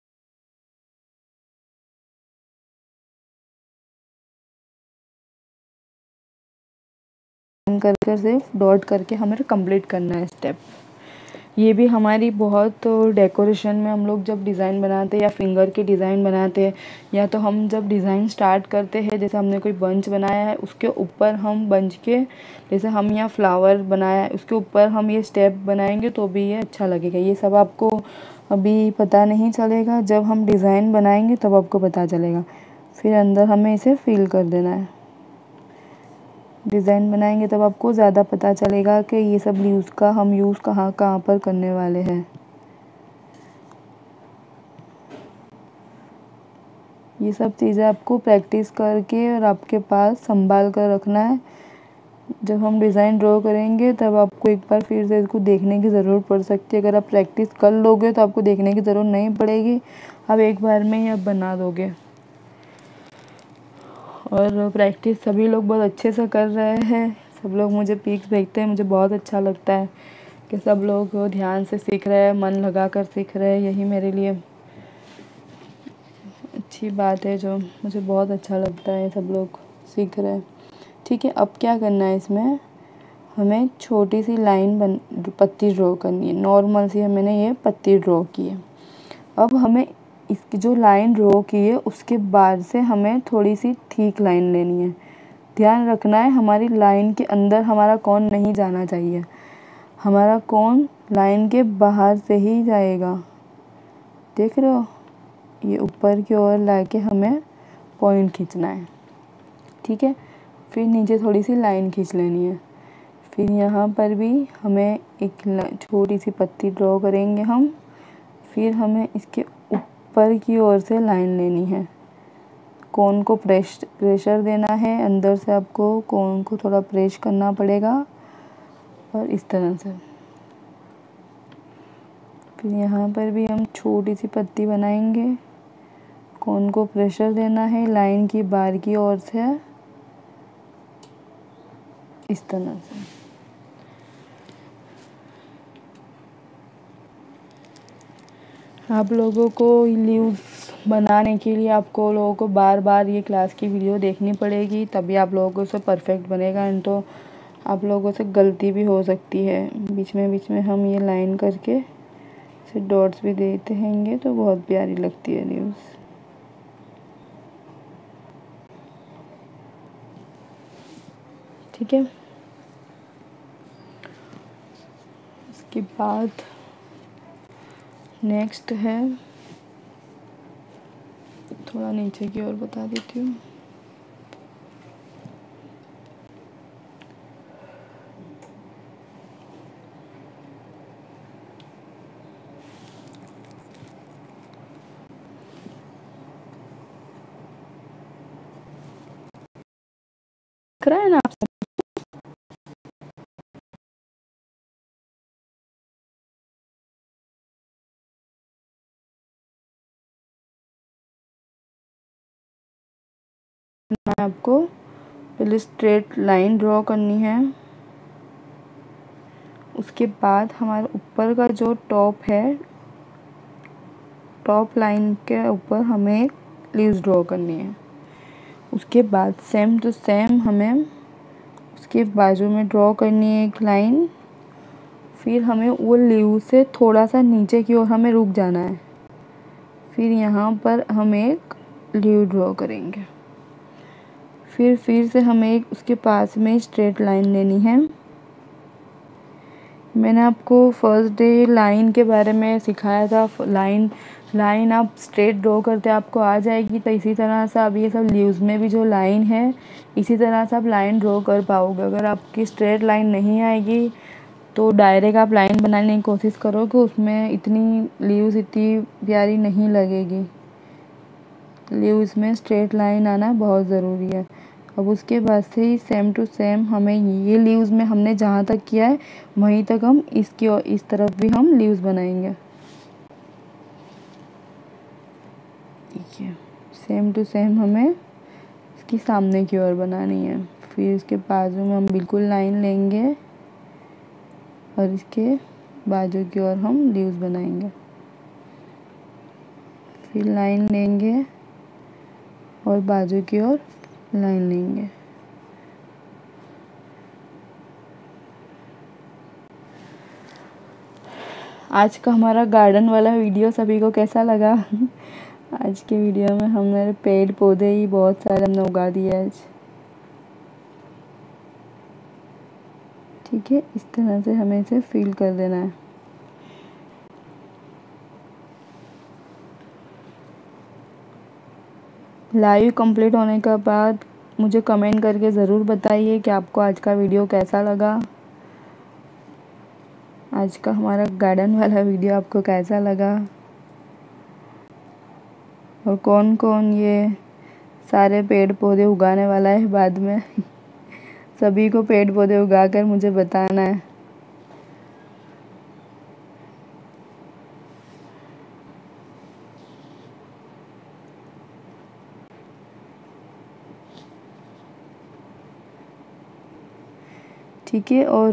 कर कर सिर्फ डॉट करके हमें कंप्लीट करना है स्टेप। ये भी हमारी बहुत डेकोरेशन में हम लोग जब डिज़ाइन बनाते हैं या फिंगर के डिज़ाइन बनाते हैं या तो हम जब डिज़ाइन स्टार्ट करते हैं, जैसे हमने कोई बंच बनाया है उसके ऊपर हम बंच के, जैसे हम यहाँ फ्लावर बनाया है उसके ऊपर हम ये स्टेप बनाएंगे तो भी ये अच्छा लगेगा। ये सब आपको अभी पता नहीं चलेगा, जब हम डिज़ाइन बनाएंगे तब आपको पता चलेगा। फिर अंदर हमें इसे फिल कर देना है, डिज़ाइन बनाएंगे तब आपको ज़्यादा पता चलेगा कि ये सब लीव्स का हम यूज़ कहाँ कहाँ पर करने वाले हैं। ये सब चीज़ें आपको प्रैक्टिस करके और आपके पास संभाल कर रखना है। जब हम डिज़ाइन ड्रॉ करेंगे तब आपको एक बार फिर से इसको देखने की ज़रूरत पड़ सकती है। अगर आप प्रैक्टिस कर लोगे तो आपको देखने की ज़रूरत नहीं पड़ेगी, आप एक बार में ही आप बना दोगे। और प्रैक्टिस सभी लोग बहुत अच्छे से कर रहे हैं, सब लोग मुझे पिक्स भेजते हैं, मुझे बहुत अच्छा लगता है कि सब लोग ध्यान से सीख रहे हैं, मन लगा कर सीख रहे हैं। यही मेरे लिए अच्छी बात है, जो मुझे बहुत अच्छा लगता है सब लोग सीख रहा है। ठीक है, अब क्या करना है, इसमें हमें छोटी सी लाइन पत्ती ड्रॉ करनी है। नॉर्मल सी मैंने ये पत्ती ड्रॉ की है। अब हमें इसकी जो लाइन ड्रॉ की है उसके बाद से हमें थोड़ी सी ठीक लाइन लेनी है। ध्यान रखना है हमारी लाइन के अंदर हमारा कौन नहीं जाना चाहिए, हमारा कौन लाइन के बाहर से ही जाएगा। देख रहे हो, ये ऊपर की ओर लाके हमें पॉइंट खींचना है। ठीक है, फिर नीचे थोड़ी सी लाइन खींच लेनी है। फिर यहाँ पर भी हमें एक छोटी सी पत्ती ड्रॉ करेंगे हम। फिर हमें इसके ऊपर की ओर से लाइन लेनी है। कोन को प्रेशर देना है, अंदर से आपको कोन को थोड़ा प्रेस करना पड़ेगा और इस तरह से। फिर यहाँ पर भी हम छोटी सी पत्ती बनाएंगे, कोन को प्रेशर देना है लाइन की बाहर की ओर से, इस तरह से। आप लोगों को लीव्स बनाने के लिए आपको लोगों को बार बार ये क्लास की वीडियो देखनी पड़ेगी, तभी आप लोगों को उसे परफेक्ट बनेगा। एंड तो आप लोगों से गलती भी हो सकती है। बीच में हम ये लाइन करके इसे डॉट्स भी देते रहेंगे तो बहुत प्यारी लगती है लीव्स। ठीक है, इसके बाद नेक्स्ट है, थोड़ा नीचे की ओर बता देती हूँ। दिख रहा है ना आप सब? आपको पहले स्ट्रेट लाइन ड्रॉ करनी है, उसके बाद हमारे ऊपर का जो टॉप है, टॉप लाइन के ऊपर हमें लीव्स ड्रॉ करनी है। उसके बाद सेम टू सेम हमें उसके बाजू में ड्रॉ करनी है एक लाइन। फिर हमें वो लीव्स से थोड़ा सा नीचे की ओर हमें रुक जाना है। फिर यहाँ पर हम एक लीव ड्रॉ करेंगे। फिर से हमें एक उसके पास में स्ट्रेट लाइन लेनी है। मैंने आपको फर्स्ट डे लाइन के बारे में सिखाया था। लाइन आप स्ट्रेट ड्रॉ करते आपको आ जाएगी, तो इसी तरह से अब ये सब लीव्स में भी जो लाइन है इसी तरह से आप लाइन ड्रॉ कर पाओगे। अगर आपकी स्ट्रेट लाइन नहीं आएगी तो डायरेक्ट आप लाइन बनाने की कोशिश करो कि उसमें इतनी लीव्स इतनी प्यारी नहीं लगेगी। लीव्स में स्ट्रेट लाइन आना बहुत ज़रूरी है। अब उसके बाद से ही सेम टू सेम हमें ये लीव्स में हमने जहाँ तक किया है वहीं तक हम इसकी और इस तरफ भी हम लीव्स बनाएंगे। देखिए, सेम टू सेम हमें इसकी सामने की ओर बनानी है। फिर इसके बाजू में हम बिल्कुल लाइन लेंगे और इसके बाजू की ओर हम लीव्स बनाएंगे। फिर लाइन लेंगे और बाजू की ओर लाइन लेंगे। आज का हमारा गार्डन वाला वीडियो सभी को कैसा लगा? आज के वीडियो में हमने पेड़ पौधे ही बहुत सारे हमने उगा दिए आज। ठीक है, इस तरह से हमें इसे फील कर देना है। लाइव कंप्लीट होने के बाद मुझे कमेंट करके ज़रूर बताइए कि आपको आज का वीडियो कैसा लगा। आज का हमारा गार्डन वाला वीडियो आपको कैसा लगा और कौन कौन ये सारे पेड़ पौधे उगाने वाला है बाद में। सभी को पेड़ पौधे उगाकर मुझे बताना है। ठीक है, और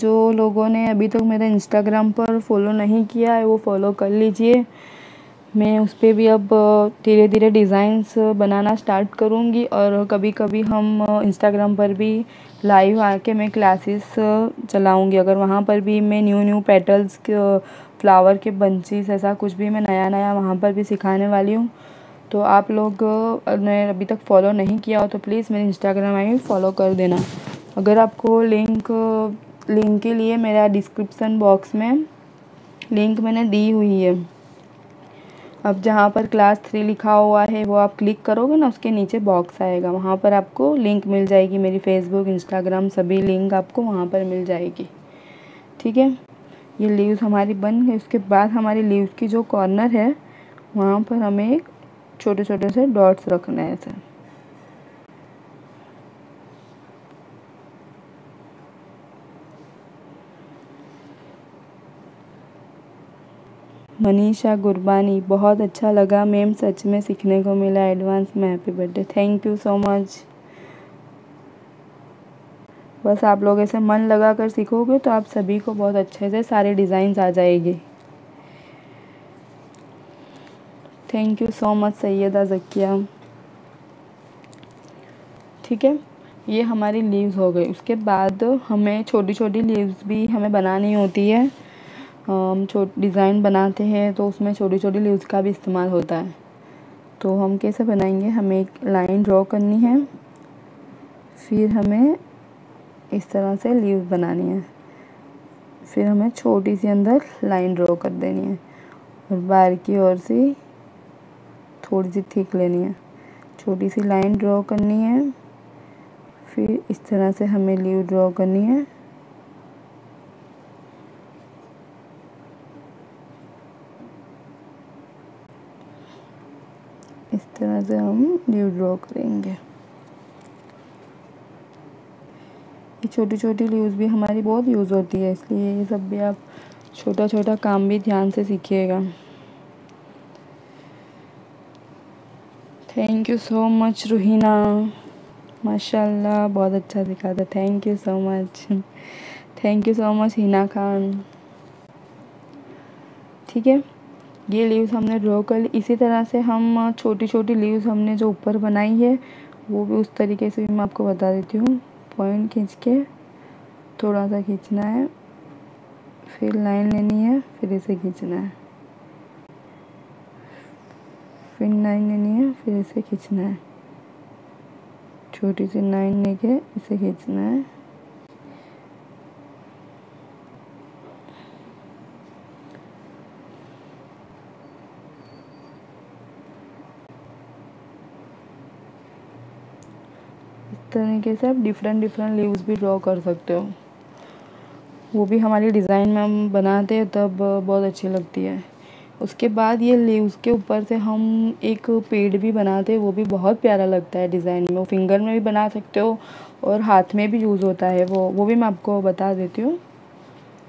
जो लोगों ने अभी तक मेरा इंस्टाग्राम पर फॉलो नहीं किया है वो फॉलो कर लीजिए। मैं उस पर भी अब धीरे धीरे डिज़ाइंस बनाना स्टार्ट करूँगी। और कभी कभी हम इंस्टाग्राम पर भी लाइव आके मैं क्लासेस चलाऊँगी। अगर वहाँ पर भी मैं न्यू न्यू पेटल्स के फ्लावर के बंचेस ऐसा कुछ भी मैं नया नया वहाँ पर भी सिखाने वाली हूँ। तो आप लोग ने अभी तक फॉलो नहीं किया हो तो प्लीज़ मेरे इंस्टाग्राम आईडी फॉलो कर देना। अगर आपको लिंक के लिए मेरा डिस्क्रिप्सन बॉक्स में लिंक मैंने दी हुई है। अब जहाँ पर क्लास 3 लिखा हुआ है वो आप क्लिक करोगे ना, उसके नीचे बॉक्स आएगा, वहाँ पर आपको लिंक मिल जाएगी। मेरी फेसबुक इंस्टाग्राम सभी लिंक आपको वहाँ पर मिल जाएगी। ठीक है, ये लीव्स हमारी बन गई। उसके बाद हमारी लीव्स की जो कॉर्नर है वहाँ पर हमें एक छोटे छोटे से डॉट्स रखना है ऐसे। मनीषा गुरबानी, बहुत अच्छा लगा मैम, सच में सीखने को मिला। एडवांस में happy birthday. Thank you so much. बस आप लोग ऐसे मन लगा कर सीखोगे तो आप सभी को बहुत अच्छे से सारे डिज़ाइंस आ जाएंगे। Thank you so much Syeda Zakia. ठीक है, ये हमारी लीव्स हो गई। उसके बाद हमें छोटी छोटी लीव्स भी हमें बनानी होती है। हम छोटे डिज़ाइन बनाते हैं तो उसमें छोटी छोटी लीव्स का भी इस्तेमाल होता है। तो हम कैसे बनाएंगे, हमें एक लाइन ड्रॉ करनी है, फिर हमें इस तरह से लीव्स बनानी है, फिर हमें छोटी सी अंदर लाइन ड्रॉ कर देनी है और बाहर की ओर से थोड़ी सी थिक लेनी है, छोटी सी लाइन ड्रॉ करनी है, फिर इस तरह से हमें लीव ड्रॉ करनी है। इस तरह से हम लीव ड्रॉ करेंगे। ये छोटी छोटी लीव्स भी हमारी बहुत यूज़ होती है, इसलिए ये सब भी आप छोटा छोटा काम भी ध्यान से सीखिएगा। Thank you so much Ruhina, माशाल्लाह बहुत अच्छा सिखा था। Thank you so much, thank you so much Hina Khan. ठीक है, ये लीव्स हमने ड्रॉ कर ली। इसी तरह से हम छोटी छोटी लीव्स हमने जो ऊपर बनाई है वो भी उस तरीके से भी मैं आपको बता देती हूँ। पॉइंट खींच के थोड़ा सा खींचना है, फिर लाइन लेनी है, फिर इसे खींचना है, फिर लाइन लेनी है, फिर इसे खींचना है, छोटी सी लाइन लेके इसे खींचना है। तरीके से आप डिफरेंट डिफरेंट लीव्स भी ड्रॉ कर सकते हो। वो भी हमारी डिज़ाइन में हम बनाते हैं तब बहुत अच्छी लगती है। उसके बाद ये लीव्स के ऊपर से हम एक पेड़ भी बनाते हैं, वो भी बहुत प्यारा लगता है डिज़ाइन में। वो फिंगर में भी बना सकते हो और हाथ में भी यूज़ होता है। वो भी मैं आपको बता देती हूँ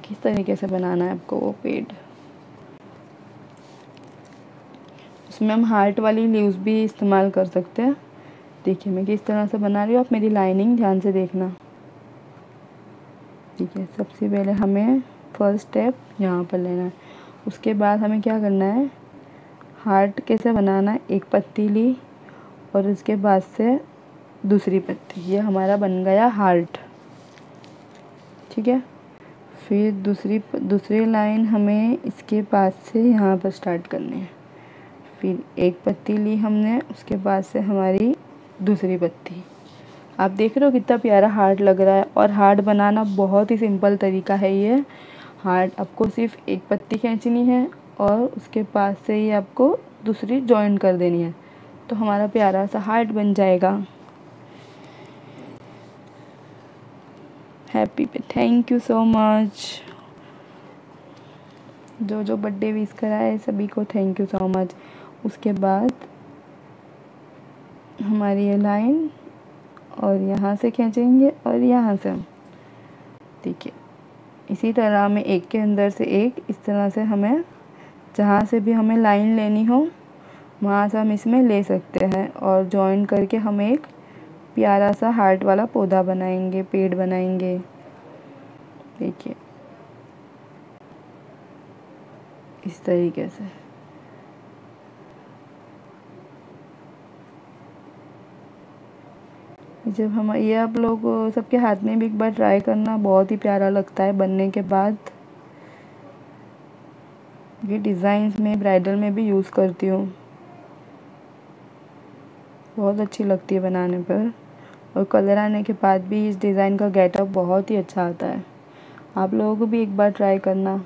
किस तरीके से बनाना है आपको वो पेड़। उसमें हम हार्ट वाली लीव्स भी इस्तेमाल कर सकते हैं। देखिए मैं किस तरह से बना रही हूँ, आप मेरी लाइनिंग ध्यान से देखना। ठीक है, सबसे पहले हमें फर्स्ट स्टेप यहाँ पर लेना है। उसके बाद हमें क्या करना है, हार्ट कैसे बनाना है, एक पत्ती ली और उसके बाद से दूसरी पत्ती, ये हमारा बन गया हार्ट। ठीक है, फिर दूसरी लाइन हमें इसके बाद से यहाँ पर स्टार्ट करनी है। फिर एक पत्ती ली हमने, उसके बाद से हमारी दूसरी पत्ती। आप देख रहे हो कितना प्यारा हार्ट लग रहा है। और हार्ट बनाना बहुत ही सिंपल तरीका है ये। हार्ट आपको सिर्फ एक पत्ती खींचनी है और उसके पास से ही आपको दूसरी जॉइन कर देनी है, तो हमारा प्यारा सा हार्ट बन जाएगा। Happy birthday, thank you so much. जो जो बर्थडे विश करा है सभी को थैंक यू सो मच। उसके बाद हमारी ये लाइन और यहाँ से खींचेंगे और यहाँ से हम। ठीक है, इसी तरह हमें एक के अंदर से एक, इस तरह से हमें जहाँ से भी हमें लाइन लेनी हो वहाँ से हम इसमें ले सकते हैं और जॉइन करके हम एक प्यारा सा हार्ट वाला पौधा बनाएंगे, पेड़ बनाएंगे। देखिए इस तरीके से जब हम ये आप लोग सबके हाथ में भी एक बार ट्राई करना, बहुत ही प्यारा लगता है बनने के बाद। ये डिज़ाइंस में ब्राइडल में भी यूज़ करती हूँ, बहुत अच्छी लगती है बनाने पर। और कलर आने के बाद भी इस डिज़ाइन का गेटअप बहुत ही अच्छा आता है। आप लोगों को भी एक बार ट्राई करना।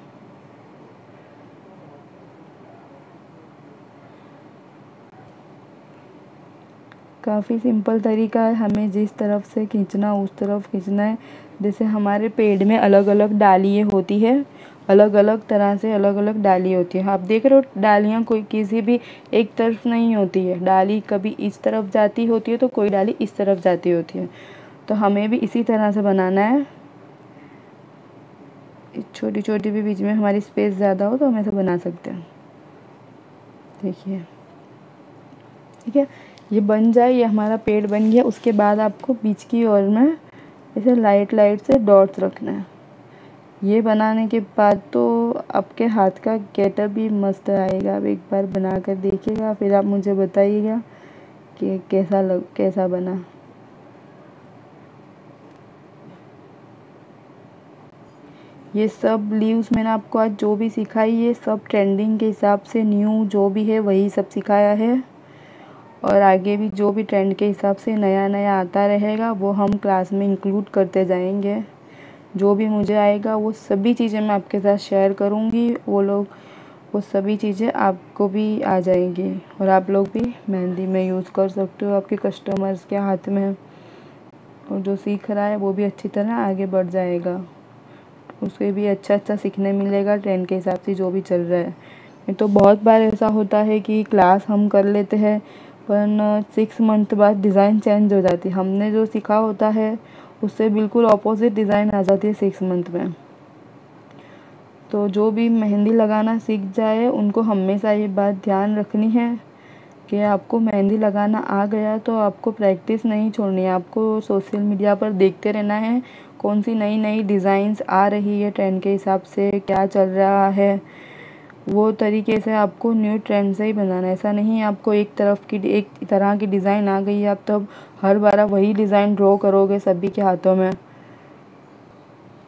काफ़ी सिंपल तरीका है, हमें जिस तरफ से खींचना उस तरफ खींचना है। जैसे हमारे पेड़ में अलग अलग डालियाँ होती है, अलग अलग तरह से अलग अलग डाली होती है। आप देख रहे हो डालियाँ कोई किसी भी एक तरफ नहीं होती है, डाली कभी इस तरफ जाती होती है तो कोई डाली इस तरफ जाती होती है। तो हमें भी इसी तरह से बनाना है। छोटी छोटी भी बीच में हमारी स्पेस ज़्यादा हो तो हम ऐसा बना सकते हैं। देखिए ठीक है, ये बन जाए, ये हमारा पेड़ बन गया। उसके बाद आपको बीच की ओर में ऐसे लाइट लाइट से डॉट्स रखना है। ये बनाने के बाद तो आपके हाथ का गेटअप भी मस्त आएगा। आप एक बार बना कर देखिएगा, फिर आप मुझे बताइएगा कि कैसा बना। ये सब लीव्स मैंने आपको आज जो भी सिखाई ये सब ट्रेंडिंग के हिसाब से न्यू जो भी है वही सब सिखाया है। और आगे भी जो भी ट्रेंड के हिसाब से नया नया आता रहेगा वो हम क्लास में इंक्लूड करते जाएंगे। जो भी मुझे आएगा वो सभी चीज़ें मैं आपके साथ शेयर करूंगी। वो सभी चीज़ें आपको भी आ जाएंगी और आप लोग भी मेहंदी में यूज़ कर सकते हो। आपके कस्टमर्स के हाथ में, और जो सीख रहा है वो भी अच्छी तरह आगे बढ़ जाएगा, उसे भी अच्छा अच्छा सीखने मिलेगा ट्रेंड के हिसाब से जो भी चल रहा है। तो बहुत बार ऐसा होता है कि क्लास हम कर लेते हैं पर 6 मंथ बाद डिज़ाइन चेंज हो जाती है। हमने जो सीखा होता है उससे बिल्कुल ऑपोजिट डिज़ाइन आ जाती है 6 मंथ में। तो जो भी मेहंदी लगाना सीख जाए उनको हमेशा ये बात ध्यान रखनी है कि आपको मेहंदी लगाना आ गया तो आपको प्रैक्टिस नहीं छोड़नी है। आपको सोशल मीडिया पर देखते रहना है कौन सी नई नई डिज़ाइंस आ रही है, ट्रेंड के हिसाब से क्या चल रहा है, वो तरीके से आपको न्यू ट्रेंड से ही बनाना है। ऐसा नहीं आपको एक तरह की डिज़ाइन आ गई है आप तब हर बार वही डिज़ाइन ड्रॉ करोगे सभी के हाथों में।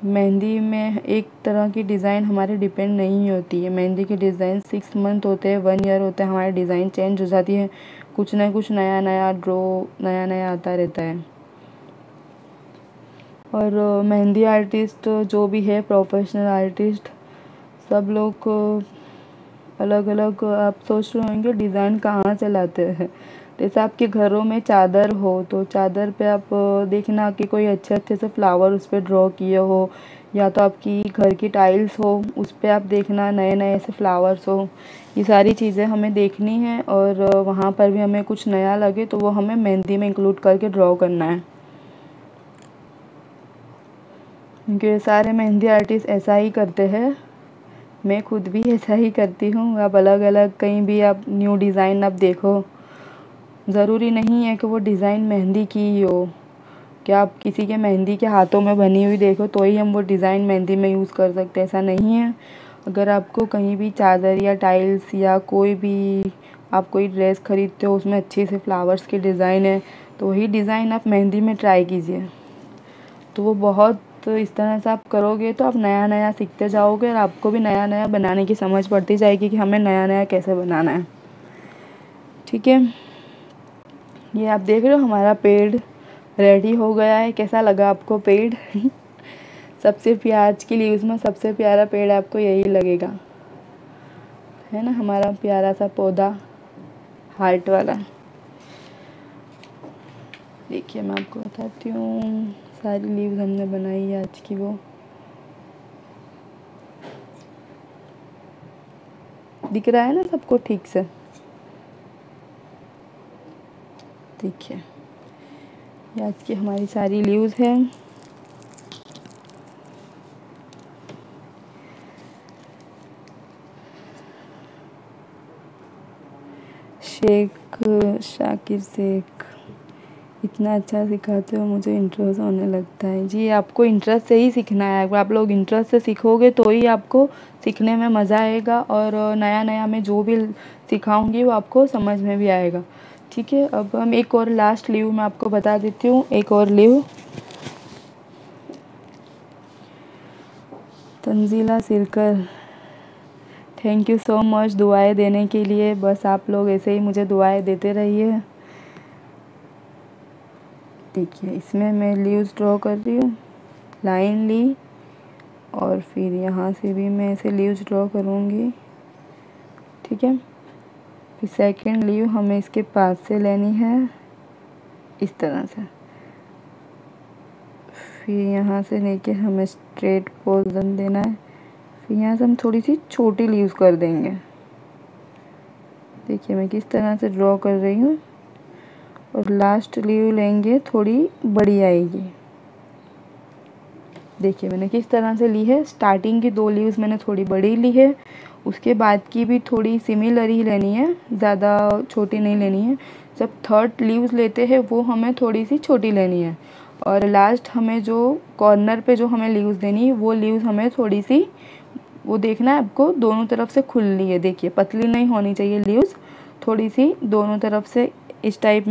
मेहंदी में एक तरह की डिज़ाइन हमारे डिपेंड नहीं होती है। मेहंदी की डिज़ाइन 6 मंथ होते हैं, 1 ईयर होते हैं, हमारी डिज़ाइन चेंज हो जाती है। कुछ ना कुछ नया नया ड्रॉ नया नया आता रहता है। और मेहंदी आर्टिस्ट जो भी है, प्रोफेशनल आर्टिस्ट, सब लोग अलग अलग आप सोच रहे होंगे डिज़ाइन कहाँ से लाते हैं। जैसे आपके घरों में चादर हो तो चादर पे आप देखना कि कोई अच्छे अच्छे से फ्लावर उस पर ड्रॉ किए हो, या तो आपकी घर की टाइल्स हो उस पर आप देखना नए नए से फ्लावर्स हो। ये सारी चीज़ें हमें देखनी है और वहाँ पर भी हमें कुछ नया लगे तो वो हमें मेहंदी में इंक्लूड करके ड्रॉ करना है। क्योंकि सारे मेहंदी आर्टिस्ट ऐसा ही करते हैं, मैं खुद भी ऐसा ही करती हूँ। आप अलग अलग कहीं भी आप न्यू डिज़ाइन आप देखो, ज़रूरी नहीं है कि वो डिज़ाइन मेहंदी की ही हो। क्या आप किसी के मेहंदी के हाथों में बनी हुई देखो तो ही हम वो डिज़ाइन मेहंदी में यूज़ कर सकते हैं, ऐसा नहीं है। अगर आपको कहीं भी चादर या टाइल्स या कोई भी आप कोई ड्रेस खरीदते हो उसमें अच्छे से फ्लावर्स के डिज़ाइन है तो वही डिज़ाइन आप मेहंदी में ट्राई कीजिए। तो वो बहुत तो इस तरह से आप करोगे तो आप नया नया सीखते जाओगे और आपको भी नया नया बनाने की समझ पड़ती जाएगी कि हमें नया नया कैसे बनाना है। ठीक है, ये आप देख रहे हो हमारा पेड़ रेडी हो गया है। कैसा लगा आपको पेड़? सबसे प्याज की लीव्स में सबसे प्यारा पेड़ आपको यही लगेगा, है ना, हमारा प्यारा सा पौधा हार्ट वाला। देखिए मैं आपको बताती हूँ, सारी लीव्स हमने बनाई है आज की। वो दिख रहा है ना सबको ठीक से? देखिए ये आज की हमारी सारी लीव्स है। शेख शाकिर शेख इतना अच्छा सिखाते हो, मुझे इंटरेस्ट होने लगता है। जी आपको इंटरेस्ट से ही सीखना है। अगर आप लोग इंटरेस्ट से सीखोगे तो ही आपको सीखने में मज़ा आएगा और नया नया मैं जो भी सिखाऊंगी वो आपको समझ में भी आएगा। ठीक है। अब हम एक और लास्ट लीव मैं आपको बता देती हूँ, एक और leave Tanzila Sirkar, thank you so much दुआएं देने के लिए। बस आप लोग ऐसे ही मुझे दुआएं देते रहिए। देखिए इसमें मैं लीव्स ड्रॉ कर रही हूँ, लाइन ली और फिर यहाँ से भी मैं ऐसे लीव्स ड्रॉ करूँगी, ठीक है। फिर सेकंड लीव हमें इसके पास से लेनी है इस तरह से, फिर यहाँ से लेके हमें स्ट्रेट पोर्शन देना है, फिर यहाँ से हम थोड़ी सी छोटी लीव्स कर देंगे। देखिए मैं किस तरह से ड्रॉ कर रही हूँ, और लास्ट लीव लेंगे थोड़ी बड़ी आएगी। देखिए मैंने किस तरह से ली है, स्टार्टिंग की दो लीव्स मैंने थोड़ी बड़ी ली है, उसके बाद की भी थोड़ी सिमिलर ही लेनी है, ज़्यादा छोटी नहीं लेनी है। जब थर्ड लीव्स लेते हैं वो हमें थोड़ी सी छोटी लेनी है, और लास्ट हमें जो कॉर्नर पे जो हमें लीव्स देनी है वो लीव्स हमें थोड़ी सी, वो देखना है आपको दोनों तरफ से खुलनी है। देखिए पतली नहीं होनी चाहिए लीव्स, थोड़ी सी दोनों तरफ से इस टाइप